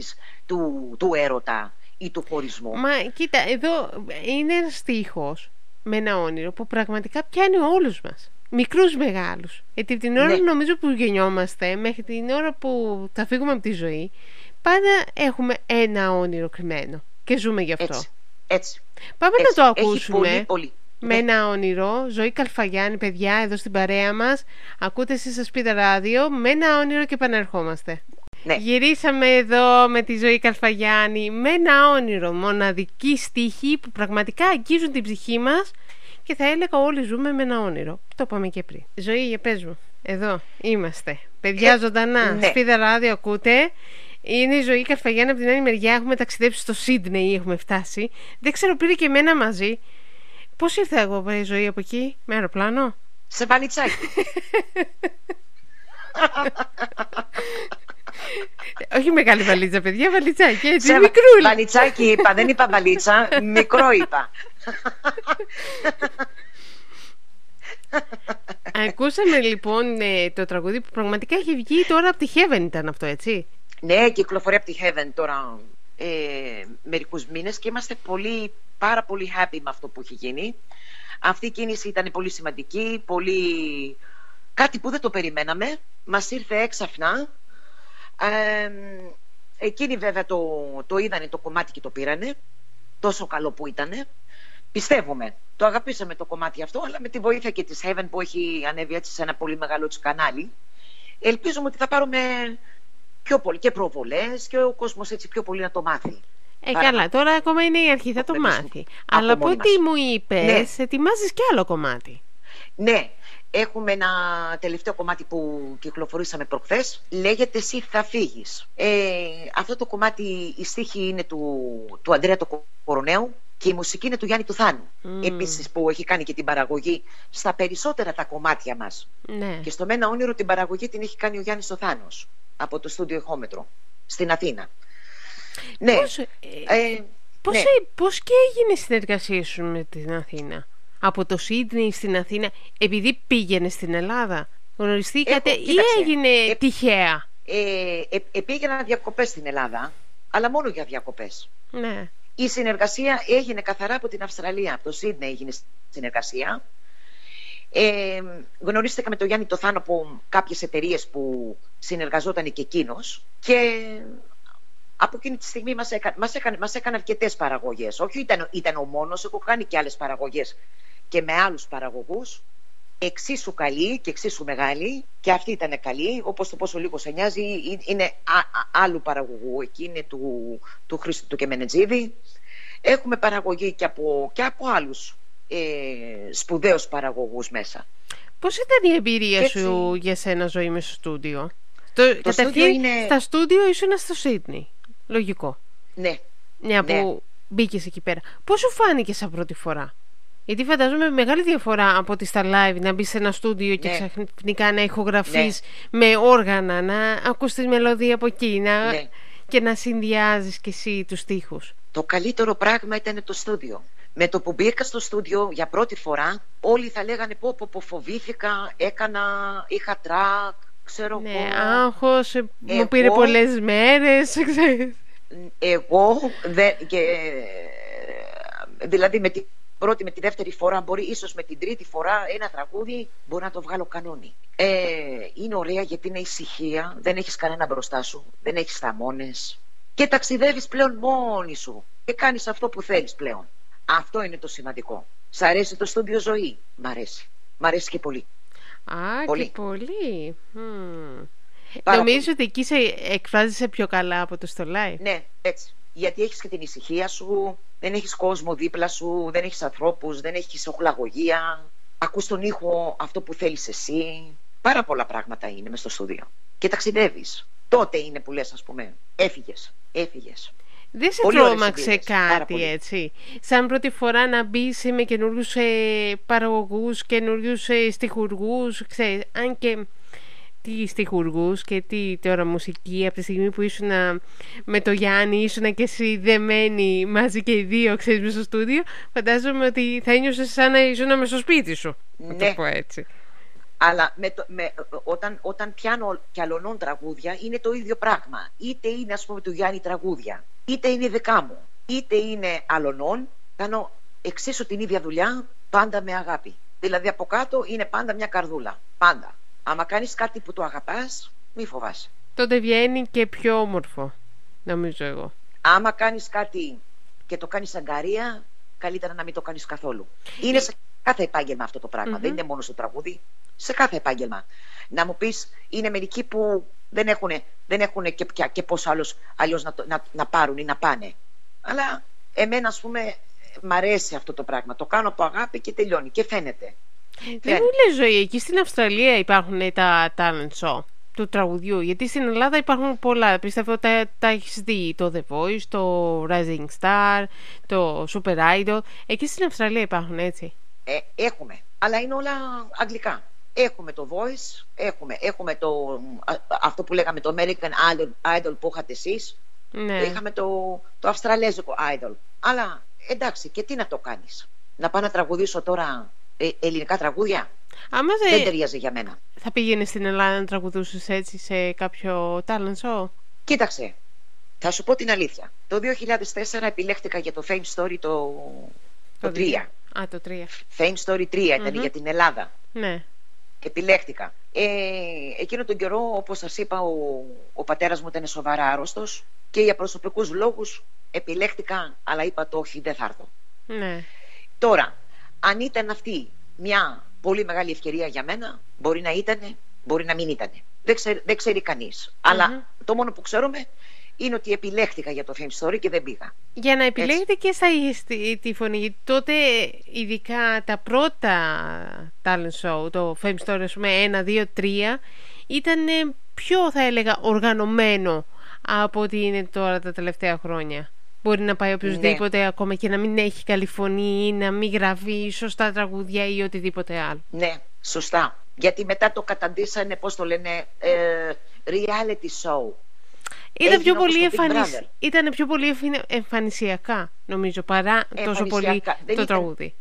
του έρωτα ή του χωρισμού. Μα κοίτα, εδώ είναι ένας στίχος «Με ένα όνειρο» που πραγματικά πιάνει όλους μας. μικρούς μεγάλους. Γιατί την ώρα νομίζω που γεννιόμαστε μέχρι την ώρα που θα φύγουμε από τη ζωή, πάντα έχουμε ένα όνειρο κρυμμένο και ζούμε γι' αυτό. Έτσι. Πάμε έτσι, να το ακούσουμε. Πολύ. Με ένα όνειρο, Ζωή Καλφαγιάννη, παιδιά, εδώ στην παρέα μας. Ακούτε εσείς Aspida Radio, με ένα όνειρο και επαναρχόμαστε. Ναι. Γυρίσαμε εδώ με τη Ζωή Καλφαγιάννη, με ένα όνειρο, μοναδική στίχη που πραγματικά αγγίζουν την ψυχή μας. Και θα έλεγα όλοι ζούμε με ένα όνειρο. Το είπαμε και πριν. Ζωή, για πες μου, εδώ είμαστε. Παιδιά ζωντανά, Aspida Radio ακούτε. Είναι η Ζωή Καλφαγιάννη από την άλλη μεριά. Έχουμε ταξιδέψει στο Σίδνεϊ, έχουμε φτάσει. Δεν ξέρω, πήρε και εμένα μαζί. Πώς ήρθα εγώ, η Ζωή, από εκεί, με αεροπλάνο? Σε βαλιτσάκι. Όχι μεγάλη βαλίτσα, παιδιά, βαλιτσάκι, έτσι, μικρούλη. Βαλιτσάκι είπα, δεν είπα βαλίτσα, μικρό είπα. Ακούσαμε λοιπόν το τραγούδι που πραγματικά έχει βγει τώρα από τη Heaven, ήταν αυτό, έτσι? Ναι, κυκλοφορεί από τη Heaven τώρα μερικούς μήνες και είμαστε πολύ... πάρα πολύ happy με αυτό που έχει γίνει. Αυτή η κίνηση ήταν πολύ σημαντική, πολύ... κάτι που δεν το περιμέναμε. Μας ήρθε έξαφνα. Εκείνοι βέβαια το είδανε το κομμάτι και το πήρανε. Τόσο καλό που ήτανε. Πιστεύουμε. Το αγαπήσαμε το κομμάτι αυτό, αλλά με τη βοήθεια και της Heaven που έχει ανέβει έτσι σε ένα πολύ μεγάλο τους κανάλι, ελπίζουμε ότι θα πάρουμε πιο πολύ και προβολές και ο κόσμος έτσι πιο πολύ να το μάθει. Καλά, τώρα ακόμα είναι η αρχή, θα το μάθει. Αλλά από ό,τι μου είπες, ετοιμάζεις κι άλλο κομμάτι. Ναι, έχουμε ένα τελευταίο κομμάτι που κυκλοφορήσαμε προχθές. Λέγεται «Εσύ θα φύγεις». Αυτό το κομμάτι, η στίχη είναι του Ανδρέα του Κοροναίου και η μουσική είναι του Γιάννη του Θάνου. Επίσης που έχει κάνει και την παραγωγή στα περισσότερα τα κομμάτια μας. Ναι. Και στο μένα όνειρο την παραγωγή την έχει κάνει ο Γιάννης ο Θάνος από το στούντιο Ηχόμετρο στην Αθήνα. Ναι. Πώς και έγινε η συνεργασία σου με την Αθήνα? Από το Σίδνεϊ στην Αθήνα, επειδή πήγαινε στην Ελλάδα, γνωριστήκατε ή έγινε τυχαία? Πήγαινα διακοπές στην Ελλάδα, αλλά μόνο για διακοπές. Ναι. Η συνεργασία έγινε καθαρά από την Αυστραλία. Από το Σίδνεϊ έγινε συνεργασία. Γνωρίστηκα με τον Γιάννη το Θάνο από κάποιες εταιρείες που συνεργαζόταν και εκείνος. Και από εκείνη τη στιγμή μας έκανε αρκετές παραγωγές. Όχι ήταν ο μόνος, έχω κάνει και άλλες παραγωγές και με άλλους παραγωγούς. Εξίσου καλή και εξίσου μεγάλη. Και αυτή ήταν καλή, όπως το πόσο λίγο σε νοιάζει. Είναι άλλου παραγωγού, εκείνη του Χρήστου και Μενετζίδη. Έχουμε παραγωγή και από άλλους σπουδαίους παραγωγούς μέσα. Πώς ήταν η εμπειρία σου για σένα, Ζωή, μέσα στο στούντιο? Καταρχήν, στα στούντιο ήσουν στο Σίδνεϊ. Λογικό. Ναι. Μια που μπήκες εκεί πέρα. Πώς σου φάνηκε σαν πρώτη φορά? Γιατί φαντάζομαι μεγάλη διαφορά από ότι στα live να μπεις σε ένα στούντιο και ξαφνικά να ηχογραφείς με όργανα, να ακούς τη μελωδία από εκεί και να συνδυάζεις κι εσύ τους στίχους. Το καλύτερο πράγμα ήταν το στούντιο. Με το που μπήκα στο στούντιο για πρώτη φορά, όλοι θα λέγανε πω φοβήθηκα, είχα τρακ. Ξέρω άγχος, μου πήρε πολλές μέρες. Εγώ, δηλαδή με την πρώτη, με τη δεύτερη φορά, μπορεί ίσως με την τρίτη φορά, ένα τραγούδι μπορεί να το βγάλω κανόνι. Είναι ωραία γιατί είναι ησυχία, δεν έχεις κανένα μπροστά σου, δεν έχεις θαμώνες και ταξιδεύεις πλέον μόνη σου και κάνεις αυτό που θέλεις πλέον. Αυτό είναι το σημαντικό. Σ' αρέσει το στούντιο, Ζωή? Μ' αρέσει. Μ' αρέσει και πολύ. Και πολύ. Νομίζω ότι εκεί σε εκφράζεσαι πιο καλά από το στο live. Ναι, έτσι. Γιατί έχεις και την ησυχία σου, δεν έχεις κόσμο δίπλα σου, δεν έχεις ανθρώπους, δεν έχεις οχλαγωγία. Ακούς τον ήχο, αυτό που θέλεις εσύ. Πάρα πολλά πράγματα είναι μες στο στούντιο. Και ταξιδεύεις. Τότε είναι που λες, ας πούμε, έφυγες. Δεν σε τρόμαξε κάτι έτσι? Σαν πρώτη φορά να μπεις με καινούριους παραγωγούς, καινούριους στιχουργούς, ξέρεις, αν και τι στιχουργούς και τι τώρα μουσική, από τη στιγμή που ήσουν με το Γιάννη, ήσουν και εσύ δεμένοι μαζί και οι δύο, ξέρεις, μέσα στο στούντιο, φαντάζομαι ότι θα ένιωσες σαν να ήσουν μέσα στο σπίτι σου. Ναι. Να το πω έτσι. Αλλά όταν πιάνω κι αλλωνών τραγούδια, είναι το ίδιο πράγμα. Είτε είναι, ας πούμε, του Γιάννη τραγούδια, είτε είναι δικά μου, είτε είναι αλλωνών. Κάνω εξίσου την ίδια δουλειά, πάντα με αγάπη. Δηλαδή από κάτω είναι πάντα μια καρδούλα. Πάντα. Άμα κάνεις κάτι που το αγαπάς, μη φοβάσαι. Τότε βγαίνει και πιο όμορφο, νομίζω εγώ. Άμα κάνεις κάτι και το κάνεις αγκαρία, καλύτερα να μην το κάνεις καθόλου. Είναι σε κάθε επάγγελμα αυτό το πράγμα. Mm-hmm. Δεν είναι μόνο στο τραγούδι. Σε κάθε επάγγελμα. Να μου πεις, είναι μερικοί που δεν έχουν και πώς αλλιώς να πάρουν ή να πάνε. Αλλά εμένα, ας πούμε, μ' αρέσει αυτό το πράγμα. Το κάνω από αγάπη και τελειώνει και φαίνεται. Δεν μου λες, Ζωή, εκεί στην Αυστραλία υπάρχουν τα talent show του τραγουδιού? Γιατί στην Ελλάδα υπάρχουν πολλά. Πιστεύω τα έχεις δει. Το The Voice, το Rising Star, το Super Idol. Εκεί στην Αυστραλία υπάρχουν, έτσι? Έχουμε. Αλλά είναι όλα αγγλικά. Έχουμε το Voice, έχουμε το, αυτό που λέγαμε το American Idol που είχατε εσείς. Ναι. Είχαμε το Αυστραλέζικο Idol. Αλλά εντάξει, και τι να το κάνεις? Να πάω να τραγουδήσω τώρα ελληνικά τραγούδια? Δεν ταιριάζει για μένα. Θα πήγαινες στην Ελλάδα να τραγουδούσες έτσι σε κάποιο talent show? Κοίταξε, θα σου πω την αλήθεια. Το 2004 επιλέχτηκα για το Fame Story το 3. Α, το 3. Fame Story 3 ήταν για την Ελλάδα. Ναι. Επιλέχτηκα. Εκείνο τον καιρό, όπως σας είπα, ο πατέρας μου ήταν σοβαρά άρρωστος και για προσωπικούς λόγους επιλέχτηκα, αλλά είπα το όχι, δεν θα έρθω. Ναι. Τώρα, αν ήταν αυτή μια πολύ μεγάλη ευκαιρία για μένα, μπορεί να ήταν, μπορεί να μην ήταν. Δεν ξέρει κανείς. Αλλά το μόνο που ξέρουμε είναι ότι επιλέχτηκα για το Fame Story και δεν πήγα. Για να επιλέγετε και εσάς τη φωνή, τότε ειδικά τα πρώτα talent show, το Fame Story, ας πούμε, 1, 2, 3, ήταν πιο, θα έλεγα, οργανωμένο από ό,τι είναι τώρα τα τελευταία χρόνια. Μπορεί να πάει οποιοδήποτε, ναι, ακόμα και να μην έχει καλή φωνή ή να μην γραβεί σωστά τραγούδια ή οτιδήποτε άλλο. Ναι, σωστά. Γιατί μετά το καταντήσανε, πώς το λένε, reality show. Ήταν πιο πολύ εμφανισιακά, νομίζω, παρά τόσο πολύ το τραγούδι.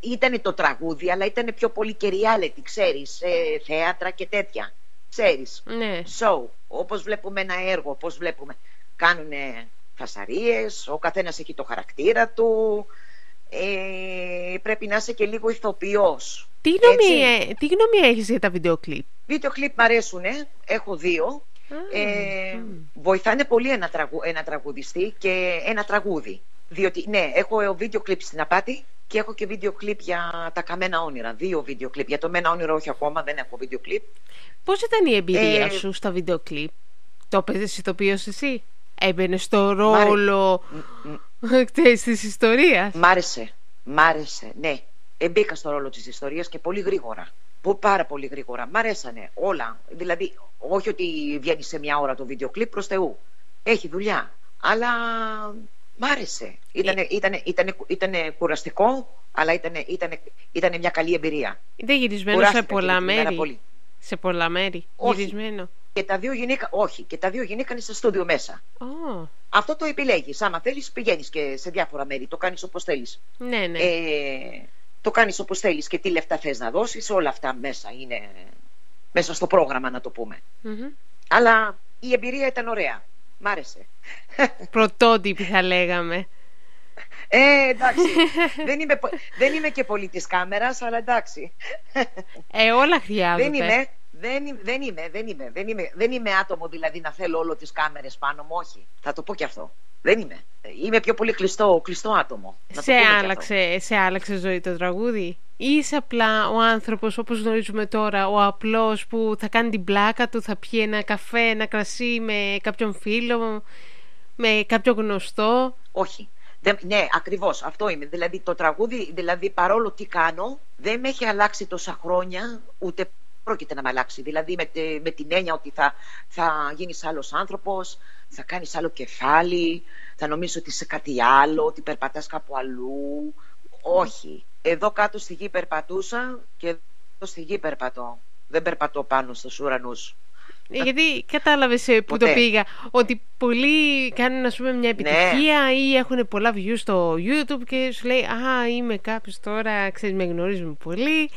Ήταν το τραγούδι, αλλά ήταν πιο πολύ και reality, ξέρεις, θέατρα και τέτοια. Ξέρεις, ναι, show, όπως βλέπουμε ένα έργο, όπως βλέπουμε. Κάνουνε φασαρίες, ο καθένας έχει το χαρακτήρα του, πρέπει να είσαι και λίγο ηθοποιός. Τι γνώμη έχεις για τα βίντεο κλιπ? Βίντεο κλιπ μ' αρέσουνε, έχω 2. Βοηθάνε πολύ ένα τραγουδιστή και ένα τραγούδι. Διότι, ναι, έχω βίντεο κλιπ στην απάτη και έχω και βίντεο κλιπ για τα καμένα όνειρα. 2 βίντεο κλιπ. Για το μένα όνειρο όχι ακόμα, δεν έχω βίντεο κλιπ. Πώς ήταν η εμπειρία σου στα βίντεο κλιπ? Το παίζεις ηθοποιός εσύ? Έμπαινε στο ρόλο της ιστορίας? Μ' άρεσε, ναι. Μπήκα στο ρόλο της ιστορίας και πολύ γρήγορα. Πάρα πολύ γρήγορα. Μ' αρέσανε όλα. Δηλαδή, όχι ότι βγαίνει σε μια ώρα το βίντεο κλιπ, προς Θεού. Έχει δουλειά. Αλλά μ' άρεσε. Ήτανε κουραστικό, αλλά ήτανε μια καλή εμπειρία. Δεν γυρισμένο σε πολλά μέρη. Σε πολλά μέρη. Γυρισμένο. Και τα δύο γυναίκανε σε στούντιο μέσα. Oh. Αυτό το επιλέγεις. Άμα θέλεις, πηγαίνεις και σε διάφορα μέρη. Το κάνεις όπως θέλεις. Ναι, ναι. Το κάνεις όπως θέλεις και τι λεφτά θες να δώσεις. Όλα αυτά μέσα είναι μέσα στο πρόγραμμα, να το πούμε. Mm-hmm. Αλλά η εμπειρία ήταν ωραία. Μ' άρεσε. Πρωτότυπη, θα λέγαμε. Εντάξει. δεν είμαι και πολύ της κάμερας, αλλά εντάξει. Όλα χρειάζονται. Δεν είμαι άτομο, δηλαδή, να θέλω όλο τις κάμερες πάνω μου, όχι. Θα το πω και αυτό. Δεν είμαι. Είμαι πιο πολύ κλειστό άτομο. Σε άλλαξε ζωή το τραγούδι? Ή είσαι απλά ο άνθρωπος, όπως γνωρίζουμε τώρα, ο απλός που θα κάνει την πλάκα του, θα πιει ένα καφέ, ένα κρασί με κάποιον φίλο, με κάποιον γνωστό? Όχι. Ναι, ακριβώς. Αυτό είμαι. Δηλαδή, το τραγούδι, δηλαδή, παρόλο τι κάνω, δεν με έχει αλλάξει τόσα χρόνια, ούτε πρόκειται να με αλλάξει. Δηλαδή με την έννοια ότι θα γίνεις άλλος άνθρωπος, θα κάνεις άλλο κεφάλι, θα νομίζεις ότι είσαι κάτι άλλο, ότι περπατάς κάπου αλλού. Όχι. Εδώ κάτω στη γη περπατούσα και εδώ στη γη περπατώ. Δεν περπατώ πάνω στους ουρανούς. Γιατί κατάλαβες που το πήγα? Ότι πολλοί κάνουν, ας πούμε, μια επιτυχία, ναι, ή έχουν πολλά views στο YouTube και σου λέει, α, είμαι κάποιος τώρα, ξέρεις, με γνωρίζουν πολύ.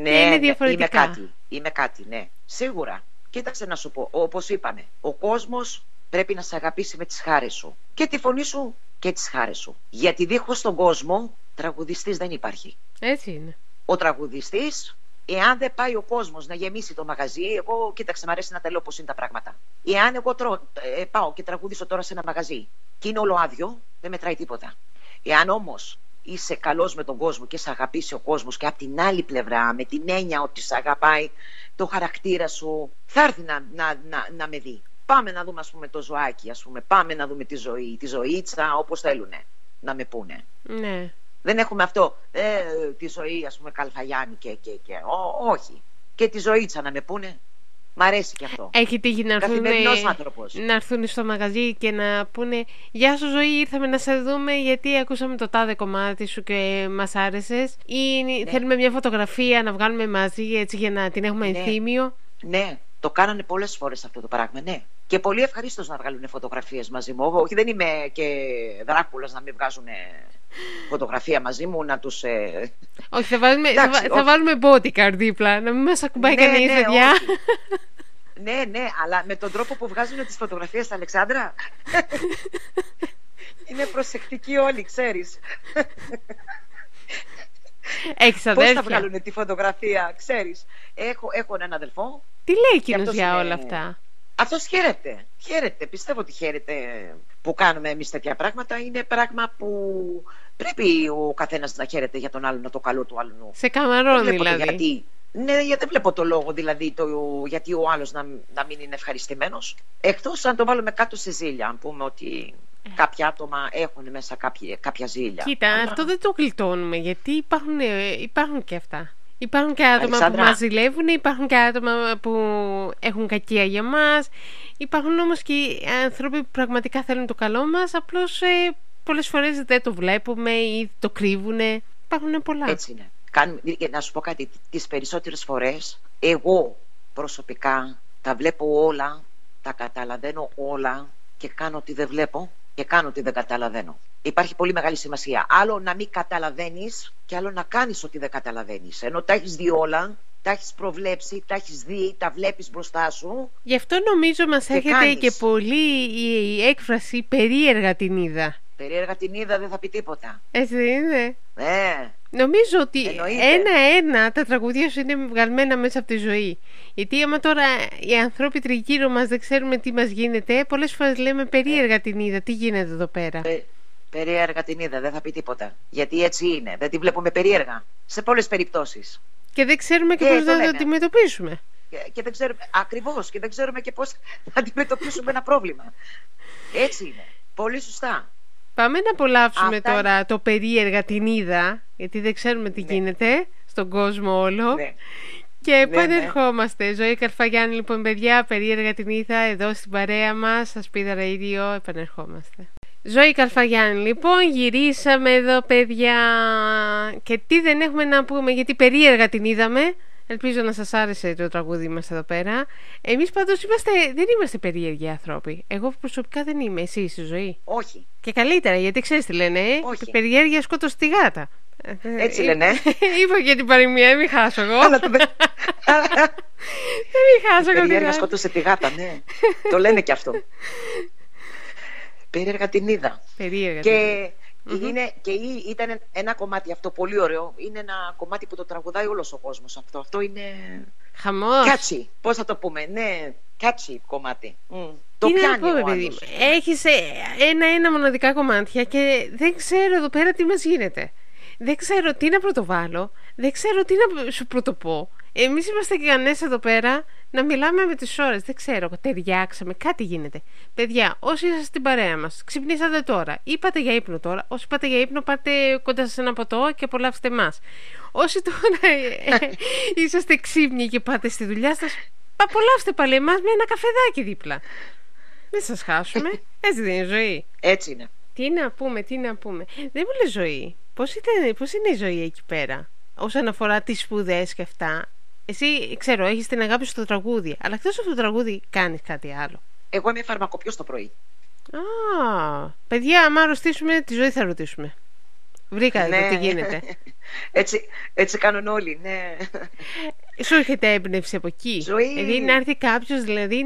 Ναι, είναι διαφορετικά. Είμαι κάτι, ναι. Σίγουρα. Κοίταξε να σου πω, όπως είπαμε, ο κόσμος πρέπει να σε αγαπήσει με τις χάρες σου. Και τη φωνή σου και τις χάρες σου. Γιατί δίχως τον κόσμο Τραγουδιστής δεν υπάρχει. Έτσι είναι. Ο τραγουδιστής, εάν δεν πάει ο κόσμος να γεμίσει το μαγαζί, εγώ κοίταξε, μου αρέσει να τα λέω πώς είναι τα πράγματα. Εάν εγώ πάω και τραγουδίσω τώρα σε ένα μαγαζί και είναι όλο άδειο, δεν μετράει τίποτα. Εάν όμως είσαι καλός με τον κόσμο και σε αγαπήσει ο κόσμος και από την άλλη πλευρά, με την έννοια ότι σε αγαπάει το χαρακτήρα σου, θα έρθει να με δει. Πάμε να δούμε, ας πούμε, το ζωάκι, ας πούμε. Πάμε να δούμε τη ζωή, τη ζωήτσα, όπως θέλουν να με πούνε. Ναι. Δεν έχουμε αυτό, τη ζωή, ας πούμε, Καλφαγιάννη και. Όχι. Και τη ζωήτσα να με πούνε. Μ' αρέσει και αυτό. Έχει τύχει να έρθουν στο μαγαζί και να πούνε: «Γεια σου, Ζωή, ήρθαμε να σε δούμε γιατί ακούσαμε το τάδε κομμάτι σου και μας άρεσες». Ή ναι, θέλουμε μια φωτογραφία να βγάλουμε μαζί, έτσι, για να την έχουμε ενθύμιο. Ναι, το κάνανε πολλές φορές αυτό το πράγμα, ναι. Και πολύ ευχαρίστως να βγάλουν φωτογραφίες μαζί μου. Όχι, δεν είμαι και δράκουλας να μην βγάζουν φωτογραφία μαζί μου, να τους... Όχι, θα βάλουμε bodyguard δίπλα, να μην μας ακουμπάει κανείς, παιδιά. Ναι, ναι, αλλά με τον τρόπο που βγάζουν τις φωτογραφίες στην Αλεξάνδρα. Είναι προσεκτικοί όλοι, ξέρεις. Έχεις αδέρφια? Πώς θα βγάλουν τη φωτογραφία, ξέρεις. Έχω έναν αδελφό. Τι λέει εκείνος για όλα αυτά? Αυτός χαίρεται. Χαίρεται. Πιστεύω ότι χαίρεται που κάνουμε εμείς τέτοια πράγματα. Είναι πράγμα που πρέπει ο καθένας να χαίρεται για τον άλλον, να το καλό του άλλου. Σε καμαρώνει δηλαδή. Γιατί. Ναι, γιατί δεν βλέπω το λόγο δηλαδή γιατί ο άλλος να μην είναι ευχαριστημένος. Εκτός αν το βάλουμε κάτω σε ζήλια, αν πούμε ότι κάποια άτομα έχουν μέσα κάποια ζήλια. Κοίτα, αλλά... αυτό δεν το γλιτώνουμε, γιατί υπάρχουν και αυτά. Υπάρχουν και άτομα, Αλεξάνδρα, που μας ζηλεύουν, υπάρχουν και άτομα που έχουν κακία για μας. Υπάρχουν όμως και οι άνθρωποι που πραγματικά θέλουν το καλό μας, απλώς πολλές φορές δεν το βλέπουμε ή το κρύβουνε. Υπάρχουν πολλά. Έτσι είναι. Να σου πω κάτι, τις περισσότερες φορές εγώ προσωπικά τα βλέπω όλα, τα καταλαβαίνω όλα και κάνω ότι δεν βλέπω και κάνω ότι δεν καταλαβαίνω. Υπάρχει πολύ μεγάλη σημασία. Άλλο να μην καταλαβαίνεις και άλλο να κάνεις ότι δεν καταλαβαίνεις. Ενώ τα έχεις δει όλα, τα έχεις προβλέψει, τα έχεις δει, τα βλέπεις μπροστά σου. Γι' αυτό νομίζω μας έρχεται και πολύ η έκφραση «περίεργα την είδα». Περίεργα την είδα δεν θα πει τίποτα. Έτσι είναι. Ναι. Νομίζω ότι ένα-ένα τα τραγούδια σου είναι βγαλμένα μέσα από τη ζωή. Γιατί άμα τώρα οι ανθρώποι τριγύρω μας δεν ξέρουμε τι μας γίνεται, πολλές φορές λέμε «περίεργα την είδα, τι γίνεται εδώ πέρα». Περίεργα την είδα, δεν θα πει τίποτα. Γιατί έτσι είναι. Δεν τη βλέπουμε περίεργα σε πολλές περιπτώσεις. Και δεν ξέρουμε και πώς να το αντιμετωπίσουμε. Ακριβώς, και δεν ξέρουμε και πώς να αντιμετωπίσουμε ένα πρόβλημα. Έτσι είναι. Πολύ σωστά. Πάμε να απολαύσουμε τώρα το «περίεργα την είδα», γιατί δεν ξέρουμε τι γίνεται στον κόσμο όλο. Ναι. Και επανερχόμαστε. Ζωή Καλφαγιάννη, λοιπόν, παιδιά, «περίεργα την είδα», εδώ στην παρέα μας, Aspida Radio, επανερχόμαστε. Ζωή Καλφαγιάννη, λοιπόν, γυρίσαμε εδώ, παιδιά. Και τι δεν έχουμε να πούμε, γιατί περίεργα την είδαμε. Ελπίζω να σας άρεσε το τραγούδι μας εδώ πέρα. Εμείς πάντως δεν είμαστε περίεργοι άνθρωποι. Εγώ προσωπικά δεν είμαι, εσύ είσαι, Ζωή? Όχι. Και καλύτερα, γιατί ξέρεις τι λένε, «Περιέργεια σκότωσε τη γάτα». Έτσι λένε. Είπα και την παροιμία, μην χάσω εγώ. «Περιέργεια σκότωσε τη γάτα», ναι. Το λένε και αυτό. «Περίεργα την είδα». Περίεργα και ήταν ένα κομμάτι αυτό πολύ ωραίο. Είναι ένα κομμάτι που το τραγουδάει όλος ο κόσμος αυτό. Αυτό είναι... χαμός. Κάτσι. Πώς θα το πούμε. Ναι, κάτσι κομμάτι. Το πιάνει ο άλλος. Έχεις ένα-ένα μοναδικά κομμάτια και δεν ξέρω εδώ πέρα τι μας γίνεται. Δεν ξέρω τι να πρωτοβάλω. Δεν ξέρω τι να σου πρωτοπώ. Εμείς είμαστε κανένας εδώ πέρα να μιλάμε με τις ώρες. Δεν ξέρω, ταιριάξαμε, κάτι γίνεται. Παιδιά, όσοι είσαστε στην παρέα μας, ξυπνήσατε τώρα ή πάτε για ύπνο τώρα. Όσοι πάτε για ύπνο, πάτε κοντά σας ένα ποτό και απολαύστε εμάς. Όσοι τώρα είσαστε ξύπνοι και πάτε στη δουλειά σας, απολαύστε πάλι εμάς με ένα καφεδάκι δίπλα. Μην σας χάσουμε. Έτσι δεν είναι ζωή? Έτσι είναι. Τι να πούμε, τι να πούμε. Δεν μου λες, Ζωή, πώς είναι η ζωή εκεί πέρα όσον αφορά τις σπουδές και αυτά? Εσύ, ξέρω, έχεις την αγάπη στο τραγούδι, αλλά εκτός από το τραγούδι κάνεις κάτι άλλο? Εγώ είμαι φαρμακοποιός το πρωί. Παιδιά, άμα αρρωστήσουμε, τη Ζωή θα ρωτήσουμε. Βρήκατε ναι. Τι γίνεται. Έτσι κάνουν όλοι, ναι. Σου έρχεται έμπνευση από εκεί. Ζωή. Δηλαδή να έρθει κάποιος δηλαδή,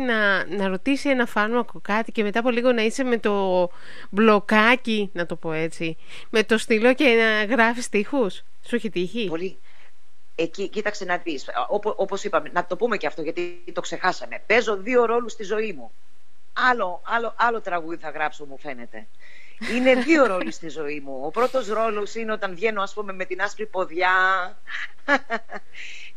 να ρωτήσει ένα φάρμακο κάτι και μετά από λίγο να είσαι με το μπλοκάκι, να το πω έτσι, με το στυλό και να γράφεις στίχους. Σου έχει τύχει. Πολύ. Εκεί, κοίταξε να δεις. Όπως είπαμε, να το πούμε και αυτό γιατί το ξεχάσαμε. Παίζω 2 ρόλους στη ζωή μου. Άλλο τραγούδι θα γράψω, μου φαίνεται. Είναι 2 ρόλοι στη ζωή μου. Ο πρώτος ρόλος είναι όταν βγαίνω, ας πούμε, με την άσπρη ποδιά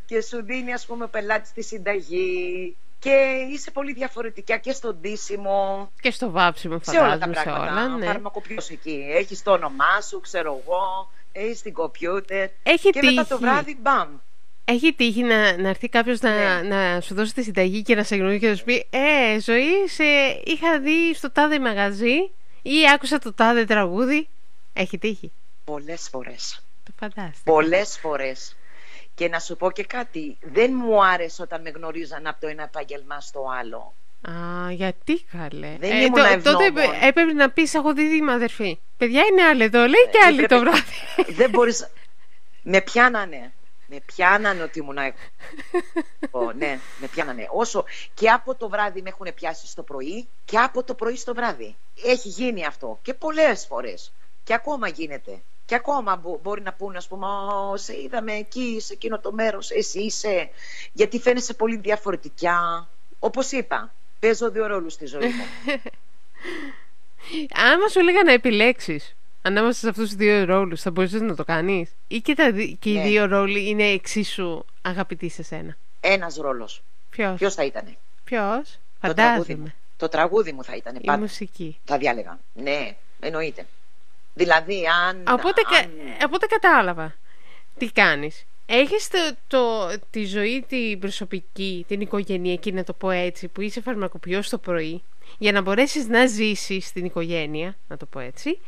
και σου δίνει, ας πούμε, πελάτη στη συνταγή. Και είσαι πολύ διαφορετικά και στο ντύσιμο και στο βάψιμο, φαντάζομαι. Σε όλα τα πράγματα. Όλα, ναι. Φαρμακοποιός εκεί. Έχεις το όνομά σου, ξέρω εγώ. Έχεις την κομπιούτερ. Και τύχη. Μετά το βράδυ, μπαμ. Έχει τύχει να έρθει κάποιος να σου δώσει τη συνταγή και να σε γνωρίζει και να σου πει Ζωή, σε είχα δει στο τάδε μαγαζί ή άκουσα το τάδε τραγούδι. Έχει τύχει. Πολλές φορές. Το φαντάστηκα. Πολλές φορές. Και να σου πω και κάτι. Δεν μου άρεσε όταν με γνωρίζαν από το ένα επάγγελμα στο άλλο. Α, γιατί καλέ. Δεν ήμουν ευγνώμων. Τότε έπρεπε να πεις έχω δίδυμα, αδερφή. Παιδιά είναι άλλη εδώ, λέει και άλλη το βράδυ. Δεν μπορείς. Με πιάνανε. Με πιάνανε ότι ήμουν εγώ. Ναι, με πιάνανε. Όσο και από το βράδυ με έχουν πιάσει στο πρωί και από το πρωί στο βράδυ. Έχει γίνει αυτό και πολλές φορές. Και ακόμα γίνεται. Και ακόμα μπορεί να πούνε, ας πούμε, σε είδαμε εκεί, σε εκείνο το μέρος, εσύ είσαι. Γιατί φαίνεσαι πολύ διαφορετικά. Όπως είπα, παίζω 2 ρόλους στη ζωή μου. Άμα σου έλεγα να επιλέξεις ανάμεσα σε αυτούς τους 2 ρόλους, θα μπορούσες να το κάνεις? Ή και οι 2 ρόλοι είναι εξίσου αγαπητοί σε σένα? Ένας ρόλος. Ποιος θα ήτανε? Ποιος? Φαντάζομαι. Το τραγούδι μου θα ήτανε πάντα. Η μουσική. Θα διάλεγα. Ναι, εννοείται. Δηλαδή αν... Οπότε κατάλαβα τι κάνεις. Έχεις τη ζωή την προσωπική, την οικογενειακή, να το πω έτσι, που είσαι φαρμακοποιός το πρωί, για να μπορέσεις να ζήσεις την οικογένεια, να το πω έτσι.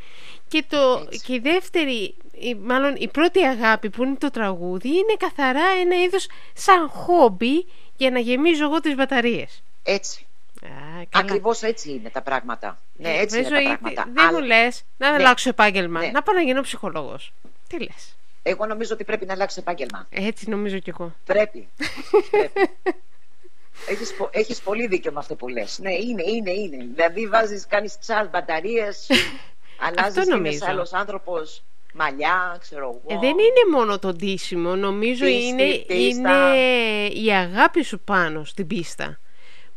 Και η δεύτερη, μάλλον η πρώτη αγάπη που είναι το τραγούδι, είναι καθαρά ένα είδος σαν χόμπι για να γεμίζω εγώ τις μπαταρίες. Έτσι. Ακριβώς έτσι είναι τα πράγματα. Ναι, έτσι είναι τα πράγματα. Δεν μου λες να αλλάξω επάγγελμα, να πάω να γίνω ψυχολόγος. Τι λες? Εγώ νομίζω ότι πρέπει να αλλάξω επάγγελμα. Έτσι νομίζω κι εγώ. Πρέπει. Έχεις πολύ δίκιο με αυτό που λες. Ναι, είναι. Δηλαδή κάνεις τσάλ μπαταρίες, αλλάζεις και ένας άλλος άνθρωπος, μαλλιά, ξέρω εγώ. Δεν είναι μόνο το ντύσιμο, νομίζω είναι η αγάπη σου πάνω στην πίστα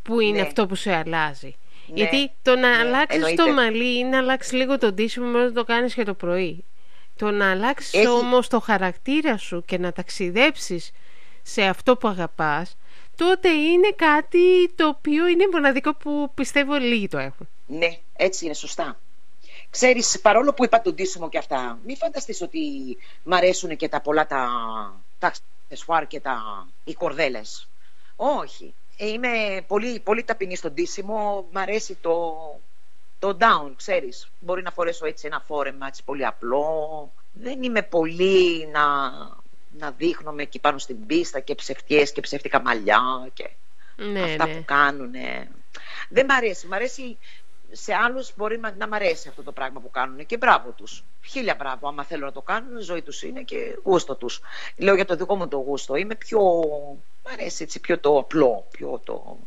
που είναι αυτό που σε αλλάζει. Γιατί το να αλλάξεις το μαλλί ή να αλλάξεις λίγο το ντύσιμο μόνο το κάνεις και το πρωί. Το να αλλάξεις όμως το χαρακτήρα σου και να ταξιδέψεις σε αυτό που αγαπάς, τότε είναι κάτι το οποίο είναι μοναδικό που πιστεύω λίγοι το έχουν. Ναι, έτσι είναι, σωστά. Ξέρεις, παρόλο που είπα το ντύσιμο και αυτά, μην φανταστείς ότι μ' αρέσουν και τα πολλά τα αξεσουάρ και οι κορδέλες. Όχι, είμαι πολύ, πολύ ταπεινή στο ντύσιμο, μ' αρέσει το down, ξέρεις, μπορεί να φορέσω έτσι ένα φόρεμα, έτσι πολύ απλό. Δεν είμαι πολύ να δείχνομαι εκεί πάνω στην πίστα και ψευτιές και ψεύτικα μαλλιά και αυτά που κάνουνε. Δεν μ' αρέσει. Μ' αρέσει σε άλλους, μπορεί να μ' αρέσει αυτό το πράγμα που κάνουνε και μπράβο τους. 1000 μπράβο, άμα θέλουν να το κάνουν, ζωή τους είναι και γούστο τους. Λέω για το δικό μου το γούστο. Είμαι πιο... Μ' αρέσει έτσι πιο το απλό, πιο το...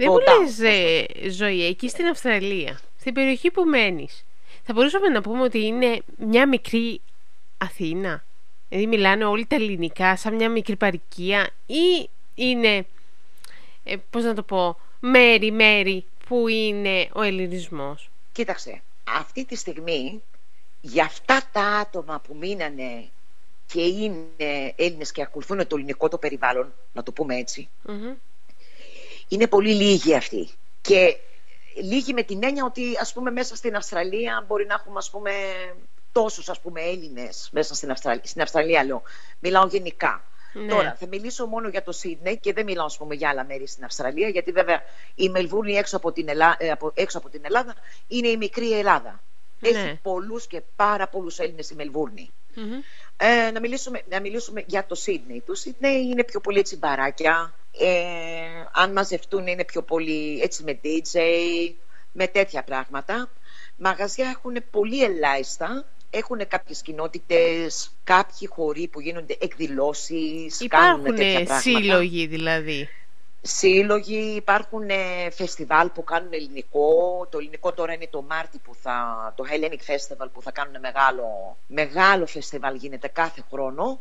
Δεν μου λες, Ζωή, εκεί στην Αυστραλία, στην περιοχή που μένεις, θα μπορούσαμε να πούμε ότι είναι μια μικρή Αθήνα? Δηλαδή μιλάνε όλοι τα ελληνικά σαν μια μικρή παροικία, ή είναι, πώς να το πω, μέρη-μέρη που είναι ο ελληνισμός? Κοίταξε, αυτή τη στιγμή για αυτά τα άτομα που μείνανε και είναι Έλληνες και ακολουθούν το ελληνικό το περιβάλλον, να το πούμε έτσι, είναι πολύ λίγοι αυτοί. Και λίγοι με την έννοια ότι, ας πούμε, μέσα στην Αυστραλία μπορεί να έχουμε, ας πούμε, τόσους, ας πούμε, Έλληνες μέσα στην Αυστραλία. Στην Αυστραλία λέω, μιλάω γενικά. Ναι. Τώρα θα μιλήσω μόνο για το Σίδνεϊ και δεν μιλάω, ας πούμε, για άλλα μέρη στην Αυστραλία, γιατί βέβαια η Μελβούρνη έξω από την Ελλάδα είναι η μικρή Ελλάδα. Ναι. Έχει πολλούς και πάρα πολλούς Έλληνες η Μελβούρνη. Mm-hmm. Να μιλήσουμε για το Σίδνεϊ. Το Σίδνεϊ είναι πιο πολύ έτσι μπαράκια. Αν μαζευτούν είναι πιο πολύ έτσι με DJ, με τέτοια πράγματα. Μαγαζιά έχουν πολύ ελάχιστα Έχουν κάποιες κοινότητες, κάποιοι χοροί που γίνονται εκδηλώσεις. Υπάρχουν σύλλογοι δηλαδή. Σύλλογοι, υπάρχουν φεστιβάλ που κάνουν ελληνικό. Το ελληνικό τώρα είναι το Μάρτι που θα, το Hellenic Festival που θα κάνουν μεγάλο φεστιβάλ, γίνεται κάθε χρόνο.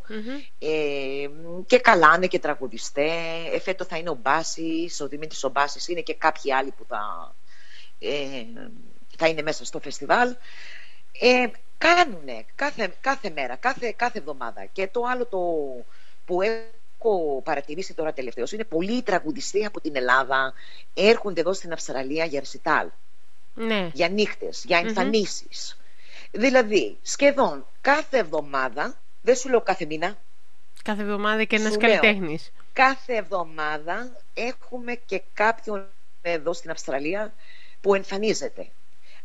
Και καλάνε και τραγουδιστέ. Φέτο θα είναι ο Μπάσης, ο Δημήτρης ο Μπάσης. Είναι και κάποιοι άλλοι που θα είναι μέσα στο φεστιβάλ. Κάνουνε κάθε μέρα, κάθε εβδομάδα. Και το άλλο το που έχω παρατηρήσει τώρα τελευταίως είναι πολλοί τραγουδιστές από την Ελλάδα έρχονται εδώ στην Αυστραλία για ρεσιτάλ, ναι, για νύχτες, για εμφανίσεις. Δηλαδή σχεδόν κάθε εβδομάδα, δεν σου λέω κάθε μήνα, κάθε εβδομάδα και ένας καλλιτέχνης. Κάθε εβδομάδα έχουμε και κάποιον εδώ στην Αυστραλία που εμφανίζεται.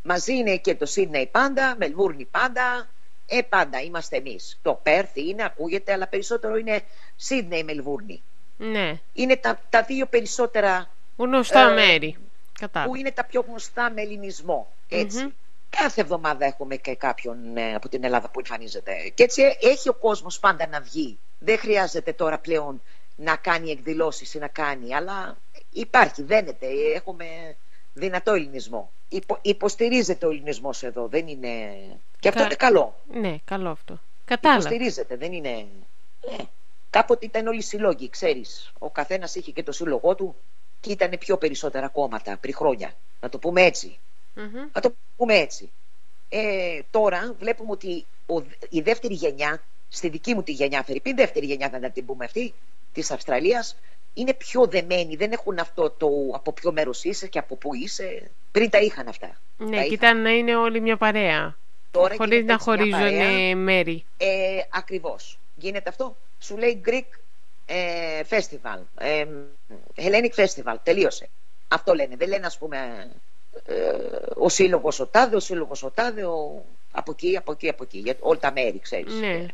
Μαζί είναι και το Σίδνεϊ πάντα, Μελβούρνη πάντα, πάντα είμαστε εμείς. Το Πέρθι είναι, ακούγεται, αλλά περισσότερο είναι Σίδνεϊ, Μελβούρνη. Ναι. Είναι τα δύο περισσότερα γνωστά μέρη. Που είναι τα πιο γνωστά με ελληνισμό. Έτσι. Κάθε εβδομάδα έχουμε και κάποιον από την Ελλάδα που εμφανίζεται. Και έτσι έχει ο κόσμος πάντα να βγει. Δεν χρειάζεται τώρα πλέον να κάνει εκδηλώσεις ή να κάνει, αλλά υπάρχει, δένεται, έχουμε δυνατό ελληνισμό. Υποστηρίζεται ο ελληνισμός εδώ, δεν είναι. Και αυτό είναι καλό. Ναι, καλό αυτό. Κατάλαβα. Υποστηρίζεται, δεν είναι. Ναι. Κάποτε ήταν όλοι συλλόγοι, ξέρεις. Ο καθένας είχε και το σύλλογό του και ήταν πιο περισσότερα κόμματα πριν χρόνια. Να το πούμε έτσι. Να το πούμε έτσι. Τώρα βλέπουμε ότι η δεύτερη γενιά, στη δική μου τη γενιά, η δεύτερη γενιά θα την πούμε αυτή, της Αυστραλίας, είναι πιο δεμένοι, δεν έχουν αυτό το από ποιο μέρος είσαι και από πού είσαι. Πριν τα είχαν αυτά. Ναι, κοίτα να είναι όλοι μια παρέα. Τώρα χωρίς να χωρίζουν μέρη. Ακριβώς. Γίνεται αυτό. Σου λέει Greek Festival, Hellenic Festival, τελείωσε. Αυτό λένε. Δεν λένε, ας πούμε, ο σύλλογος ο τάδε, ο σύλλογος ο τάδε, από εκεί, από εκεί, από εκεί. Για όλα τα μέρη, ξέρεις. Ναι.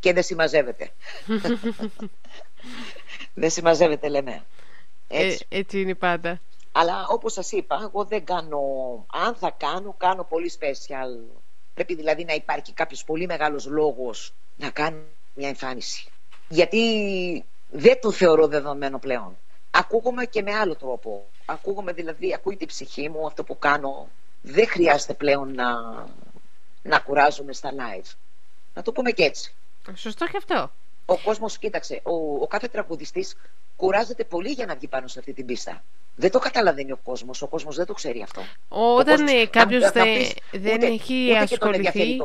Και δεν συμμαζεύεται. Δεν συμμαζεύεται, λέμε. Έτσι. Έτσι είναι πάντα. Αλλά όπως σας είπα, εγώ δεν κάνω. Αν θα κάνω, κάνω πολύ special. Πρέπει δηλαδή να υπάρχει κάποιος πολύ μεγάλος λόγος να κάνω μια εμφάνιση. Γιατί δεν το θεωρώ δεδομένο πλέον. Ακούγομαι και με άλλο τρόπο. Ακούγομαι δηλαδή, ακούει την ψυχή μου αυτό που κάνω. Δεν χρειάζεται πλέον να κουράζομαι στα live. Να το πούμε και έτσι. Σωστό και αυτό. Ο κόσμος, κοίταξε, ο κάθε τραγουδιστής κουράζεται πολύ για να βγει πάνω σε αυτή την πίστα. Δεν το καταλαβαίνει ο κόσμος δεν το ξέρει αυτό. Όταν κάποιος δεν έχει ασχοληθεί.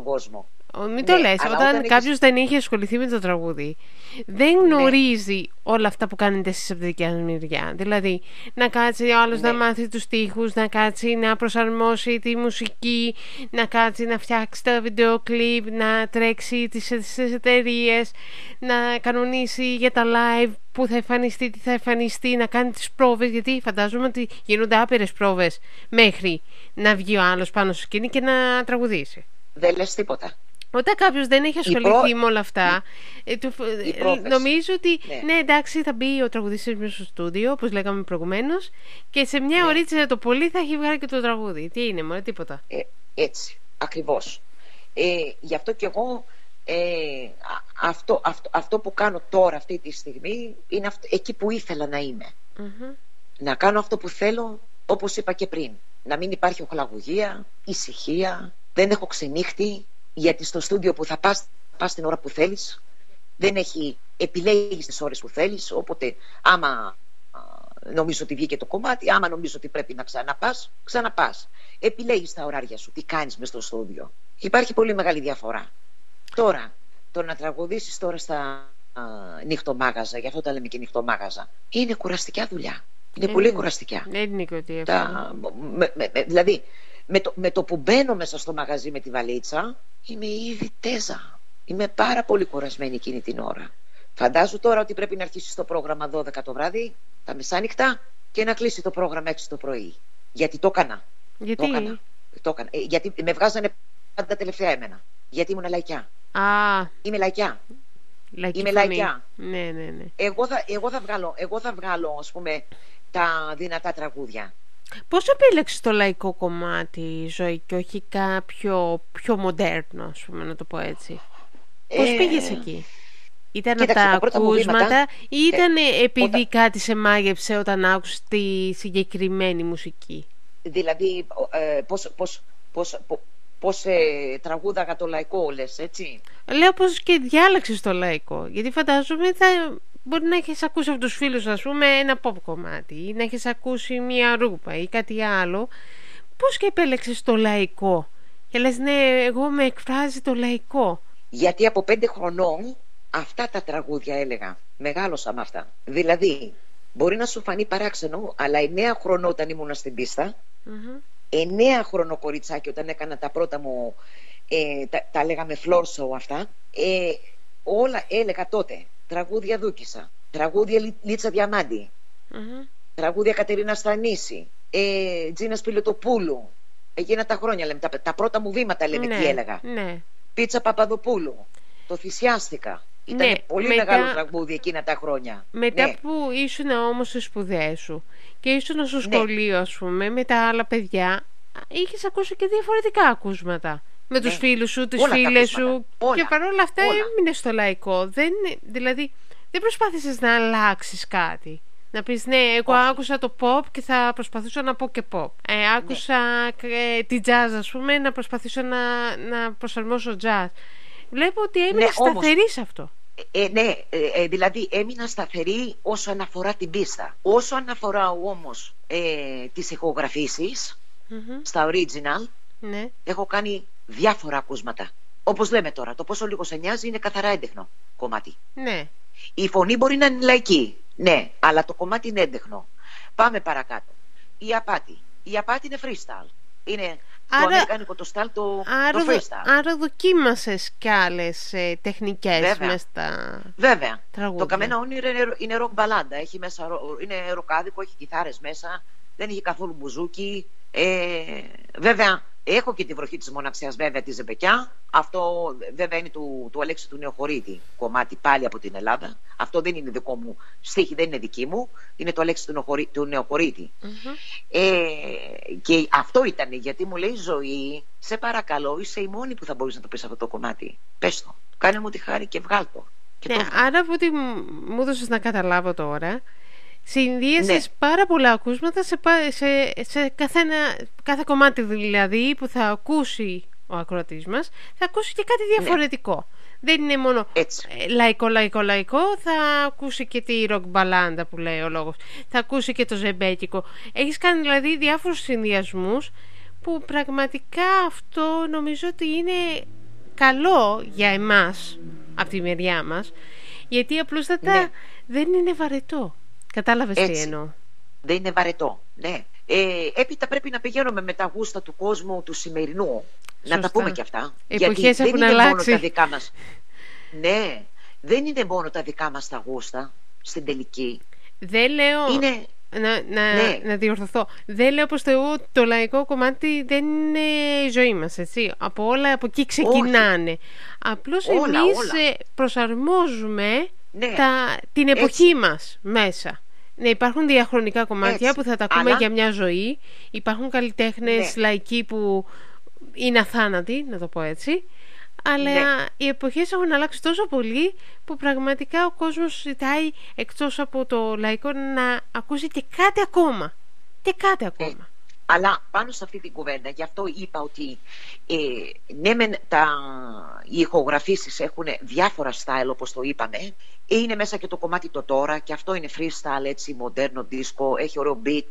Μην το λες, όταν κάποιος δεν έχει ασχοληθεί με το τραγούδι, δεν γνωρίζει όλα αυτά που κάνετε εσείς από τη δικιά σας μεριά. Δηλαδή, να κάτσει ο άλλος να μάθει τους στίχους, να κάτσει να προσαρμόσει τη μουσική, να κάτσει να φτιάξει τα βίντεο κλιπ, να τρέξει τις εταιρείες, να κανονίσει για τα live. Πού θα εμφανιστεί, τι θα εμφανιστεί, να κάνει τις πρόβες. Γιατί φαντάζομαι ότι γίνονται άπειρες πρόβες μέχρι να βγει ο άλλος πάνω στο σκηνή και να τραγουδήσει. Δεν λες τίποτα. Όταν κάποιος δεν έχει ασχοληθεί με όλα αυτά, νομίζω ότι ναι, εντάξει, θα μπει ο τραγουδιστής μέσα στο στούντιο, όπως λέγαμε προηγουμένως, και σε μια ωρίτσα το πολύ θα έχει βγάλει και το τραγούδι. Τι είναι, μωρέ, τίποτα. Έτσι, ακριβώς. Γι' αυτό κι εγώ. Αυτό που κάνω τώρα αυτή τη στιγμή είναι εκεί που ήθελα να είμαι. Να κάνω αυτό που θέλω, όπως είπα και πριν. Να μην υπάρχει οχλαγωγία, ησυχία. Δεν έχω ξενύχτη, γιατί στο στούντιο που θα πας την ώρα που θέλεις. Δεν έχει, επιλέγεις τις ώρες που θέλεις. Οπότε άμα νομίζω ότι βγήκε το κομμάτι, άμα νομίζω ότι πρέπει να ξαναπάς, ξαναπάς. Επιλέγεις τα ωράρια σου, τι κάνεις μες στο στούντιο. Υπάρχει πολύ μεγάλη διαφορά. Τώρα, το να τραγουδήσεις τώρα στα νυχτομάγαζα, γι' αυτό τα λέμε και νυχτομάγαζα, είναι κουραστικιά δουλειά. Είναι πολύ κουραστικιά. Δεν είναι και δηλαδή, με το που μπαίνω μέσα στο μαγαζί με τη βαλίτσα, είμαι ήδη τέζα. Είμαι πάρα πολύ κουρασμένη εκείνη την ώρα. Φαντάζομαι τώρα ότι πρέπει να αρχίσεις το πρόγραμμα 12 το βράδυ, τα μεσάνυχτα, και να κλείσει το πρόγραμμα 6 το πρωί. Γιατί το έκανα. Γιατί το έκανα. Γιατί με βγάζανε πάντα τελευταία εμένα. Γιατί ήμουν λαϊκιά. Είμαι λαϊκιά. Είμαι λαϊκιά. Ναι. Εγώ θα βγάλω, ας πούμε, τα δυνατά τραγούδια. Πώς επέλεξες το λαϊκό κομμάτι, Ζωή, και όχι κάποιο πιο μοντέρνο, ας πούμε, να το πω έτσι? Πώς πήγες εκεί? Ήταν από τα ακούσματα ή ήταν επειδή κάτι σε μάγεψε όταν άκουσες τη συγκεκριμένη μουσική? Δηλαδή, πώς τραγούδαγα το λαϊκό, λες, έτσι? Λέω πώς και διάλεξες το λαϊκό, γιατί φαντάζομαι μπορεί να έχεις ακούσει από τους φίλους, ας πούμε, ένα pop κομμάτι ή να έχεις ακούσει μια ρούπα ή κάτι άλλο. Πώς και επέλεξες το λαϊκό και λες, ναι, εγώ με εκφράζει το λαϊκό? Γιατί από 5 χρονών αυτά τα τραγούδια έλεγα. Μεγάλωσα με αυτά. Δηλαδή, μπορεί να σου φανεί παράξενο, αλλά 9 χρονών όταν ήμουν στην πίστα, 9 χρονών κοριτσάκι, όταν έκανα τα πρώτα μου, τα λέγαμε floor show αυτά, όλα έλεγα τότε. Τραγούδια Δούκησα, τραγούδια Λίτσα Διαμάντη, τραγούδια Κατερίνα Στανίση, Τζίνας Πιλωτοπούλου. Εκείνα τα χρόνια λέμε, τα πρώτα μου βήματα λέμε, ναι, τι έλεγα. Ναι. Πίτσα Παπαδοπούλου, το θυσιάστηκα. Ήταν, ναι, πολύ μεγάλο τραγούδι εκείνα τα χρόνια. Μετά, ναι, που ήσουν όμως στις σπουδές σου και ήσουν στο σχολείο, ναι, ας πούμε, με τα άλλα παιδιά, είχες ακούσει και διαφορετικά ακούσματα. Με τους φίλους σου, τις φίλες σου. Και παρόλα αυτά έμεινες στο λαϊκό. Δηλαδή, δεν προσπάθησες να αλλάξεις κάτι. Να πεις, ναι, εγώ άκουσα το pop και θα προσπαθήσω να πω και pop. Άκουσα την jazz, ας πούμε, να προσπαθήσω να προσαρμόσω jazz. Βλέπω ότι έμεινα σταθερή σε αυτό. Ναι, δηλαδή έμεινα σταθερή όσο αναφορά την πίστα. Όσο αναφορά όμως τις ηχογραφήσεις στα original, ναι, έχω κάνει διάφορα ακούσματα. Όπως λέμε τώρα, το πόσο λίγο σε νοιάζει είναι καθαρά έντεχνο κομμάτι. Ναι. Η φωνή μπορεί να είναι λαϊκή, ναι, αλλά το κομμάτι είναι έντεχνο. Πάμε παρακάτω. Η απάτη. Η απάτη είναι freestyle. Είναι το αμερικάνικο το style, το freestyle. Άρα δοκίμασες κι άλλες τεχνικές. Βέβαια. Μες τα Βέβαια. Τραγούδια. Το Καμένα Όνειρο είναι rock μπαλάντα. Έχει μέσα, είναι ροκάδικο, έχει κιθάρες μέσα. Δεν είχε καθόλου μπουζούκι. Βέβαια, έχω και τη βροχή της μοναξιάς, βέβαια, τη Ζεμπεκιά. Αυτό βέβαια είναι του Αλέξη του Νεοχωρίτη κομμάτι, πάλι από την Ελλάδα. Αυτό δεν είναι δικό μου στίχη, δεν είναι δική μου. Είναι του Αλέξη του Νεοχωρίτη. Και αυτό ήταν, γιατί μου λέει, Ζωή, σε παρακαλώ, είσαι η μόνη που θα μπορείς να το πεις αυτό το κομμάτι. Πες το, κάνε μου τη χάρη και βγάλ το. Ναι, άρα από ό,τι μου έδωσες να καταλάβω τώρα, συνδύεσες, ναι, πάρα πολλά ακούσματα σε κάθε κομμάτι, δηλαδή, που θα ακούσει ο ακροατής μας, θα ακούσει και κάτι διαφορετικό, ναι. Δεν είναι μόνο λαϊκό, θα ακούσει και τη ροκ μπαλάντα που λέει ο λόγος, θα ακούσει και το ζεμπέκικο. Έχεις κάνει δηλαδή διάφορους συνδυασμούς που πραγματικά αυτό νομίζω ότι είναι καλό για εμάς από τη μεριά μας, γιατί απλούστατα, ναι, δεν είναι βαρετό. Κατάλαβες τι εννοώ? Δεν είναι βαρετό, ναι. Έπειτα πρέπει να πηγαίνουμε με τα γούστα του κόσμου του σημερινού. Σωστά. Να τα πούμε και αυτά. Εποχές έχουν δεν είναι μόνο τα δικά μας. Ναι, δεν είναι μόνο τα δικά μας τα γούστα. Στην τελική δεν λέω είναι... να διορθωθώ. Δεν λέω πως το λαϊκό κομμάτι δεν είναι η ζωή μας, έτσι. Από όλα, από εκεί ξεκινάνε. Όχι. Απλώς εμείς προσαρμόζουμε, ναι, την εποχή μας μέσα. Ναι, υπάρχουν διαχρονικά κομμάτια που θα τα ακούμε για μια ζωή. Υπάρχουν καλλιτέχνες λαϊκοί που είναι αθάνατοι, να το πω έτσι. Αλλά οι εποχές έχουν αλλάξει τόσο πολύ που πραγματικά ο κόσμος ζητάει, εκτός από το λαϊκό, να ακούσει και κάτι ακόμα. Και κάτι ακόμα. Αλλά πάνω σε αυτή την κουβέντα, γι' αυτό είπα ότι οι ηχογραφήσεις έχουν διάφορα style, όπως το είπαμε. Είναι μέσα και το κομμάτι το τώρα, και αυτό είναι freestyle, έτσι, μοντέρνο δίσκο, έχει ωραίο beat.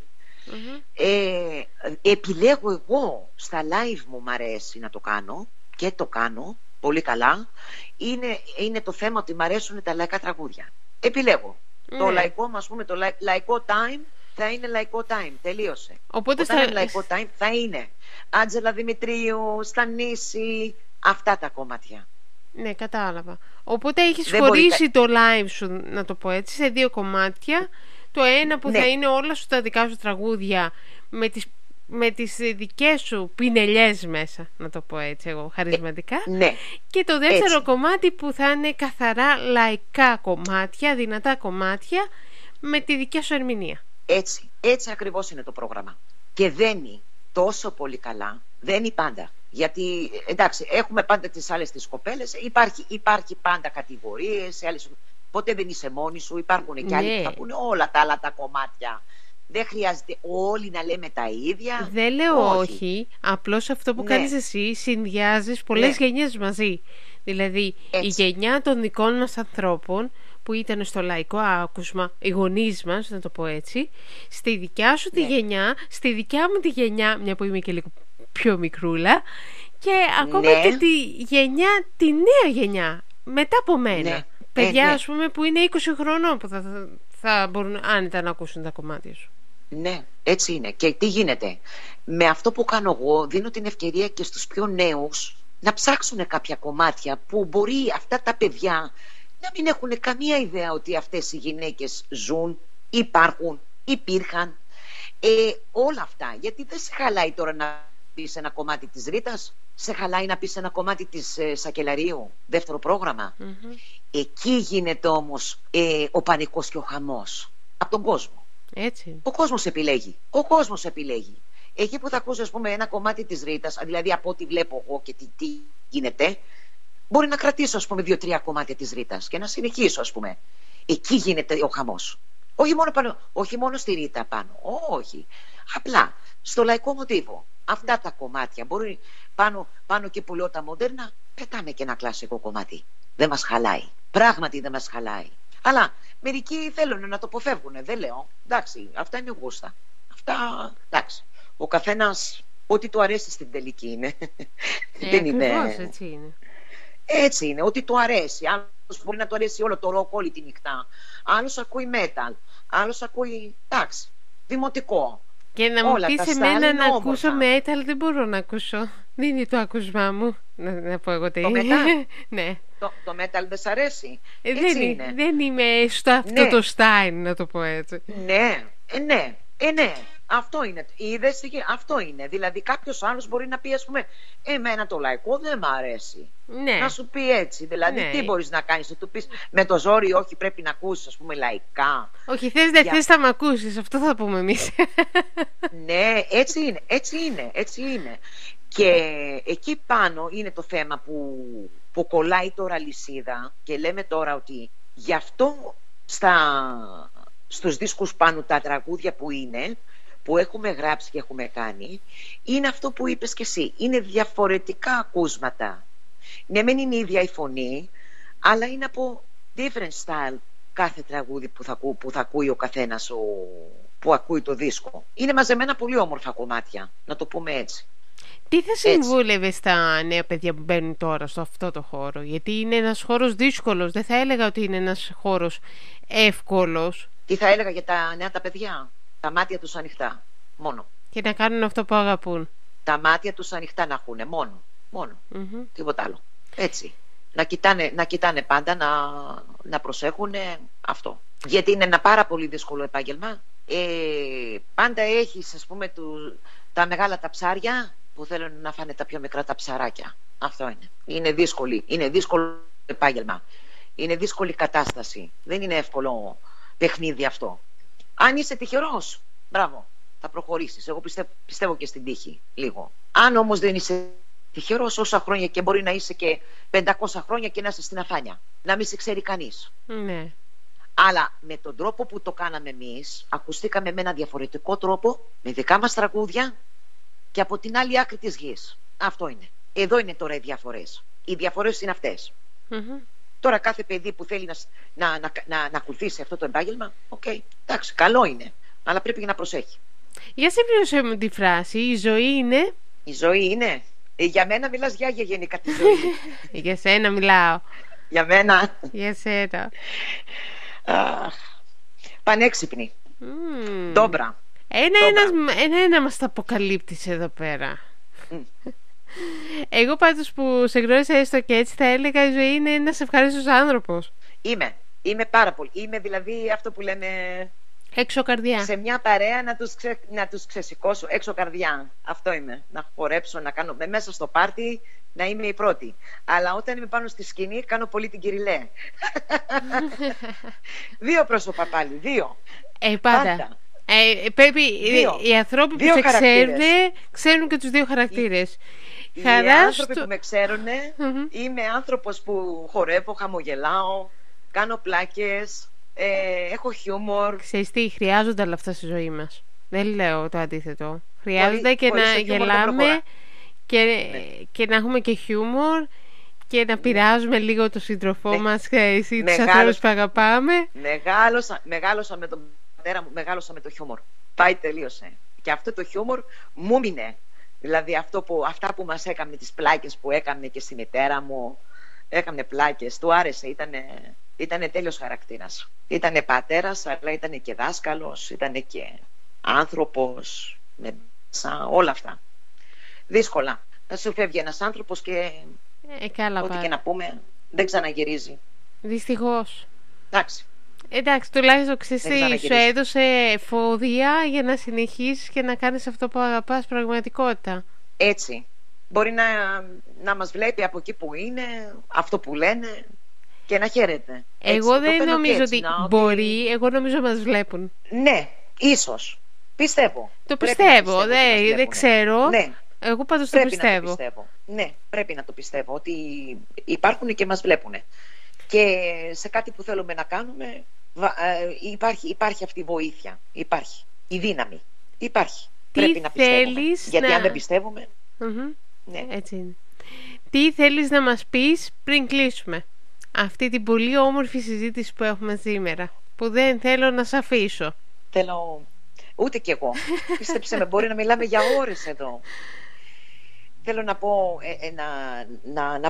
Επιλέγω εγώ στα live μου, μ' αρέσει να το κάνω και το κάνω πολύ καλά. Είναι το θέμα ότι μ' αρέσουν τα λαϊκά τραγούδια. Επιλέγω το λαϊκό, μας πούμε, το λαϊκό time. Θα είναι λαϊκό time, τελείωσε. Οπότε είναι λαϊκό time, θα είναι Άντζελα Δημητρίου, Στανίση, αυτά τα κομμάτια. Ναι, κατάλαβα. Οπότε έχεις χωρίσει το live σου, να το πω έτσι, σε 2 κομμάτια. Το ένα που θα είναι όλα σου τα δικά σου τραγούδια, με τις δικές σου πινελιές μέσα, να το πω έτσι εγώ, χαρισματικά. Και το δεύτερο κομμάτι που θα είναι καθαρά λαϊκά κομμάτια, δυνατά κομμάτια, με τη δικιά σου ερμηνεία. Έτσι ακριβώς είναι το πρόγραμμα. και δένει τόσο πολύ καλά, δένει πάντα. Γιατί εντάξει, έχουμε πάντα τις άλλες τις κοπέλες, υπάρχει πάντα κατηγορίες, άλλες, ποτέ δεν είσαι μόνη σου, υπάρχουν και άλλοι που θα πούνε όλα τα άλλα τα κομμάτια. Δεν χρειάζεται όλοι να λέμε τα ίδια. Δεν λέω όχι. Απλώς αυτό που κάνεις εσύ, συνδυάζεις πολλές γενιές μαζί. Δηλαδή έτσι, η γενιά των δικών μας ανθρώπων που ήταν στο λαϊκό άκουσμα, οι γονείς μας, να το πω έτσι, στη δικιά σου τη γενιά, στη δικιά μου τη γενιά, μια που είμαι και λίγο πιο μικρούλα, και ακόμα και τη γενιά, τη νέα γενιά μετά από μένα, παιδιά ας πούμε που είναι 20 χρονών που θα μπορούν άνετα να ακούσουν τα κομμάτια σου. Ναι, έτσι είναι. Και τι γίνεται? Με αυτό που κάνω εγώ, δίνω την ευκαιρία και στους πιο νέους να ψάξουν κάποια κομμάτια που μπορεί αυτά τα παιδιά να μην έχουν καμία ιδέα ότι αυτές οι γυναίκες ζουν, υπάρχουν, υπήρχαν, όλα αυτά. Γιατί δεν σε χαλάει τώρα να πεις ένα κομμάτι της Ρίτας, σε χαλάει να πεις ένα κομμάτι της Σακελαρίου, δεύτερο πρόγραμμα. Εκεί γίνεται όμως ο πανικός και ο χαμός από τον κόσμο. Έτσι. Ο κόσμος επιλέγει. Ο κόσμος επιλέγει. Εκεί που θα ακούσει, ας πούμε, ένα κομμάτι της Ρίτας, δηλαδή από ό,τι βλέπω εγώ και τι γίνεται, μπορεί να κρατήσω, ας πούμε, 2-3 κομμάτια της Ρίτας και να συνεχίσω, ας πούμε. Εκεί γίνεται ο χαμός. Όχι μόνο στη Ρίτα πάνω. Όχι. Απλά στο λαϊκό μοτίβο. Αυτά τα κομμάτια. Μπορεί πάνω και πουλώ τα μοντέρνα, πετάμε και ένα κλασικό κομμάτι. Δεν μας χαλάει. Πράγματι δεν μας χαλάει. Αλλά μερικοί θέλουν να το αποφεύγουν. Δεν λέω. Εντάξει, αυτά είναι γούστα. Αυτά, εντάξει. Ο καθένας, ό,τι του αρέσει στην τελική είναι. Δεν είναι. Έτσι είναι. Έτσι είναι, ό,τι του αρέσει. Άλλος μπορεί να του αρέσει όλο το ροκ όλη τη νυχτά. Άλλος ακούει metal. Άλλος ακούει, εντάξει, δημοτικό. Και να μου πεις εμένα να ακούσω metal, δεν μπορώ να ακούσω. Δεν είναι το ακούσμά μου. Να πω εγώ τι είναι. Ναι. Το metal δεν σ' αρέσει. Δεν είμαι στο αυτό το style, να το πω έτσι. Ναι, ναι, ναι. Αυτό είναι. Είδες, αυτό είναι. Δηλαδή, κάποιος άλλος μπορεί να πει, ας πούμε, εμένα το λαϊκό δεν μ' αρέσει. Ναι. Να σου πει έτσι. Δηλαδή, τι μπορείς να κάνεις? Να του πεις με το ζόρι, όχι, πρέπει να ακούσεις, ας πούμε, λαϊκά. Όχι, θες, δεν θες, θα μ' ακούσεις. Αυτό θα πούμε εμείς. Ναι, έτσι είναι. Έτσι είναι. Έτσι είναι. Και εκεί πάνω είναι το θέμα που κολλάει τώρα λυσίδα και λέμε τώρα ότι γι' αυτό στους δίσκους πάνω τα τραγούδια που είναι, που έχουμε γράψει και έχουμε κάνει, είναι αυτό που είπες και εσύ. Είναι διαφορετικά ακούσματα. Ναι, μεν είναι η ίδια η φωνή, αλλά είναι από different style κάθε τραγούδι που θα ακούει ο καθένας που ακούει το δίσκο. Είναι μαζεμένα πολύ όμορφα κομμάτια, να το πούμε έτσι. Τι θα συμβούλευες στα νέα παιδιά που μπαίνουν τώρα στο αυτό το χώρο? Γιατί είναι ένας χώρος δύσκολος. Δεν θα έλεγα ότι είναι ένας χώρος εύκολος. Τι θα έλεγα για τα νέα τα παιδιά? Τα μάτια τους ανοιχτά, μόνο. Και να κάνουν αυτό που αγαπούν. Τα μάτια τους ανοιχτά να έχουν, μόνο. Τίποτα άλλο. Έτσι. Να κοιτάνε πάντα, να προσέχουν αυτό. Γιατί είναι ένα πάρα πολύ δύσκολο επάγγελμα. Πάντα έχεις, ας πούμε, τα μεγάλα τα ψάρια που θέλουν να φάνε τα πιο μικρά τα ψαράκια. Αυτό είναι. Είναι δύσκολο επάγγελμα. Είναι δύσκολη κατάσταση. Δεν είναι εύκολο παιχνίδι αυτό. Αν είσαι τυχερός, μπράβο, θα προχωρήσεις. Εγώ πιστεύω και στην τύχη λίγο. Αν όμως δεν είσαι τυχερός, όσα χρόνια και μπορεί να είσαι και 500 χρόνια και να είσαι στην αφάνεια, να μην σε ξέρει κανείς. Ναι. Αλλά με τον τρόπο που το κάναμε εμείς, ακουστήκαμε με ένα διαφορετικό τρόπο, με δικά μας τραγούδια και από την άλλη άκρη της γης. Αυτό είναι. Εδώ είναι τώρα οι διαφορές. Οι διαφορές είναι αυτές. Τώρα κάθε παιδί που θέλει να ακολουθήσει αυτό το επάγγελμα, εντάξει, καλό είναι, αλλά πρέπει να προσέχει. Για συμπλήρωσέ μου τη φράση, η ζωή είναι... Η ζωή είναι... για μένα μιλάς, για γενικά τη ζωή. Για σένα μιλάω. Για μένα. Για σένα. Πανέξυπνη. Ντόμπρα. Ένα μας τα αποκαλύπτεις εδώ πέρα. Εγώ πάντως που σε γνώρισα έστω και έτσι, θα έλεγα η ζωή είναι ένας ευχάριστος άνθρωπος. Είμαι πάρα πολύ. Είμαι δηλαδή αυτό που λέμε έξω καρδιά. Σε μια παρέα να τους ξεσηκώσω έξω καρδιά. Αυτό είμαι. Να χορέψω, να κάνω μέσα στο πάρτι, να είμαι η πρώτη. Αλλά όταν είμαι πάνω στη σκηνή, κάνω πολύ την κυριλέ. Δύο πρόσωπα πάλι. Δύο. Πάντα. Πρέπει οι άνθρωποι που σε ξέρουν, ξέρουν και τους δύο χαρακτήρες. Οι άνθρωποι που με ξέρουν, είμαι άνθρωπος που χορεύω, χαμογελάω, κάνω πλάκες, έχω χιούμορ. Ξέρεις τι, χρειάζονται όλα αυτά στη ζωή μας. Δεν λέω το αντίθετο. Χρειάζονται και να γελάμε και να έχουμε και χιούμορ και να πειράζουμε λίγο τον σύντροφό μας και τους ανθρώπους που αγαπάμε. Μεγάλωσα με τον πατέρα μου, μεγάλωσα με το χιούμορ. Πάει, τελείωσε. Και αυτό το χιούμορ μου μείνε. Δηλαδή αυτά που μας έκανε, τις πλάκες που έκανε και στη μητέρα μου, έκανε πλάκες, του άρεσε, ήτανε τέλειος χαρακτήρας. Ήτανε πατέρας, αλλά ήτανε και δάσκαλος, ήτανε και άνθρωπος, με όλα αυτά. Δύσκολα. Θα σου φεύγει ένας άνθρωπος και ό,τι και να πούμε, δεν ξαναγυρίζει. Δυστυχώς. Εντάξει, τουλάχιστον ξεσύ, σου έδωσε εφόδια για να συνεχίσεις και να κάνεις αυτό που αγαπάς πραγματικότητα. Έτσι. Μπορεί να μας βλέπει από εκεί που είναι, αυτό που λένε και να χαίρεται. Έτσι, εγώ δεν νομίζω ότι μπορεί, εγώ νομίζω μας βλέπουν. Ναι, ίσως. Πιστεύω. Το πιστεύω, δεν ξέρω. Ναι. Εγώ πάντως το πιστεύω. Ναι, πρέπει να το πιστεύω, ότι υπάρχουν και μας βλέπουν. Και σε κάτι που θέλουμε να κάνουμε υπάρχει αυτή η βοήθεια, υπάρχει η δύναμη, υπάρχει. Τι πρέπει να πιστεύουμε, γιατί αν δεν πιστεύουμε... Ναι. Έτσι είναι. Τι θέλεις να μας πεις πριν κλείσουμε αυτή την πολύ όμορφη συζήτηση που έχουμε σήμερα, που δεν θέλω να σε αφήσω? Ούτε κι εγώ. Πίστεψε με, μπορεί να μιλάμε για ώρες εδώ. Θέλω να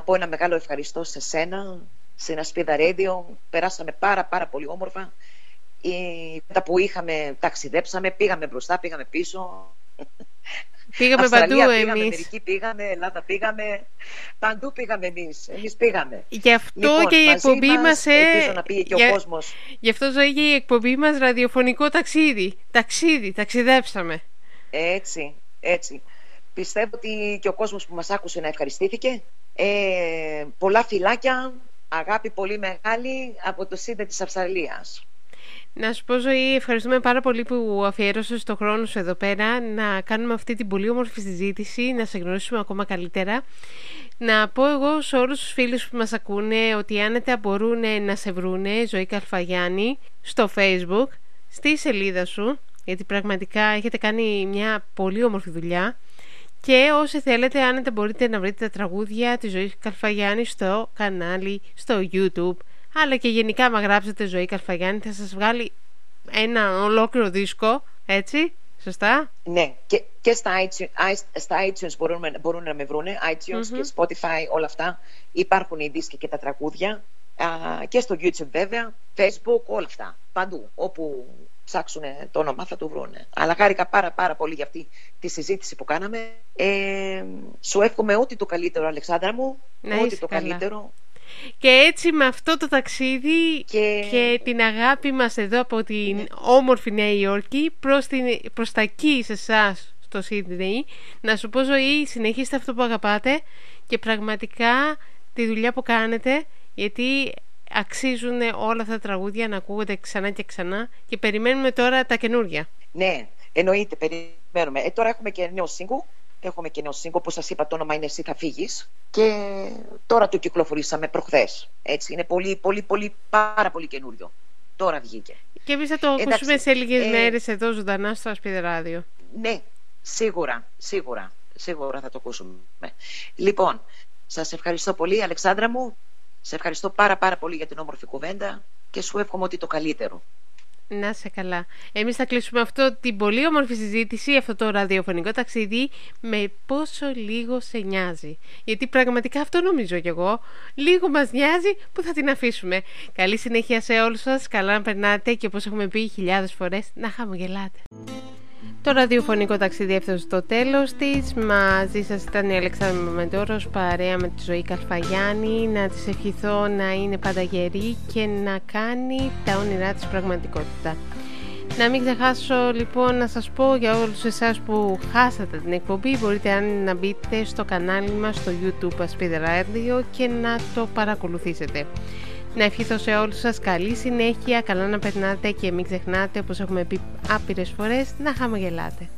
πω ένα μεγάλο ευχαριστώ σε σένα, στην Aspida Radio. Περάσαμε πάρα πολύ όμορφα. Τα που είχαμε, ταξιδέψαμε, πήγαμε μπροστά, πήγαμε πίσω. Πήγαμε Αυστραλία, παντού πήγαμε, εμείς. Αμερική πήγαμε, Ελλάδα πήγαμε. Παντού πήγαμε εμείς. Γι' αυτό και η εκπομπή μας. Ελπίζω να πήγε και ο κόσμος. Γι' αυτό, Ζωή, και η εκπομπή μας ραδιοφωνικό ταξίδι. Ταξιδέψαμε. Έτσι. Πιστεύω ότι και ο κόσμος που μας άκουσε να ευχαριστήθηκε. Πολλά φιλάκια. Αγάπη πολύ μεγάλη από το Σίδνεϊ της Αυστραλίας. Να σου πω, Ζωή, ευχαριστούμε πάρα πολύ που αφιέρωσες το χρόνο σου εδώ πέρα να κάνουμε αυτή την πολύ όμορφη συζήτηση, να σε γνωρίσουμε ακόμα καλύτερα. Να πω εγώ σε όλους τους φίλους που μας ακούνε ότι άνετα μπορούν να σε βρούνε, Ζωή Καλφαγιάννη, στο Facebook, στη σελίδα σου, γιατί πραγματικά έχετε κάνει μια πολύ όμορφη δουλειά. Και όσοι θέλετε, άνετα μπορείτε να βρείτε τα τραγούδια της Ζωής Καλφαγιάννη στο κανάλι, στο YouTube, αλλά και γενικά άμα γράψετε Ζωή Καλφαγιάννη θα σας βγάλει ένα ολόκληρο δίσκο, έτσι, σωστά? Ναι, και στα iTunes μπορούν να με βρούνε, iTunes και Spotify, όλα αυτά υπάρχουν οι δίσκοι και τα τραγούδια, και στο YouTube βέβαια, Facebook, όλα αυτά, παντού, όπου ψάξουν το όνομα θα το βρούνε. Αλλά χάρηκα πάρα πολύ για αυτή τη συζήτηση που κάναμε. Σου εύχομαι ό,τι το καλύτερο, Αλεξάνδρα μου, ό,τι το καλύτερο. Και έτσι με αυτό το ταξίδι και την αγάπη μας εδώ από την όμορφη Νέα Υόρκη προς τα εκεί σε εσάς στο Σίδνεϊ, να σου πω, Ζωή, συνεχίστε αυτό που αγαπάτε και πραγματικά τη δουλειά που κάνετε, γιατί αξίζουν όλα αυτά τα τραγούδια να ακούγονται ξανά και ξανά και περιμένουμε τώρα τα καινούργια. Ναι, εννοείται, περιμένουμε. Τώρα έχουμε και νέο σύγκο. Που σας είπα, το όνομα είναι Εσύ θα φύγεις. Και τώρα το κυκλοφορήσαμε προχθές. Έτσι, είναι πάρα πολύ καινούριο. Τώρα βγήκε. Και εμείς θα το ακούσουμε σε λίγες μέρες εδώ ζωντανά στο Aspida Radio. Ναι, σίγουρα θα το ακούσουμε. Λοιπόν, σας ευχαριστώ πολύ, Αλεξάνδρα μου. Σε ευχαριστώ πάρα πολύ για την όμορφη κουβέντα και σου εύχομαι ότι το καλύτερο. Να σε καλά. Εμείς θα κλείσουμε αυτή την πολύ όμορφη συζήτηση, αυτό το ραδιοφωνικό ταξίδι, με πόσο λίγο σε νοιάζει. Γιατί πραγματικά αυτό νομίζω κι εγώ. Λίγο μας νοιάζει που θα την αφήσουμε. Καλή συνέχεια σε όλους σας. Καλά να περνάτε και, όπως έχουμε πει χιλιάδες φορές, να χαμογελάτε. Το ραδιοφωνικό ταξίδι έφτασε στο τέλος της. Μαζί σας ήταν η Αλεξάνδρα Μεντόρος, παρέα με τη Ζωή Καλφαγιάννη. Να της ευχηθώ να είναι πάντα γερή και να κάνει τα όνειρά της πραγματικότητα. Να μην ξεχάσω λοιπόν να σας πω για όλους εσάς που χάσατε την εκπομπή, μπορείτε να μπείτε στο κανάλι μας στο YouTube Aspida Radio και να το παρακολουθήσετε. Να ευχηθώ σε όλους σας καλή συνέχεια, καλά να περνάτε και μην ξεχνάτε, όπως έχουμε πει άπειρες φορές, να χαμογελάτε.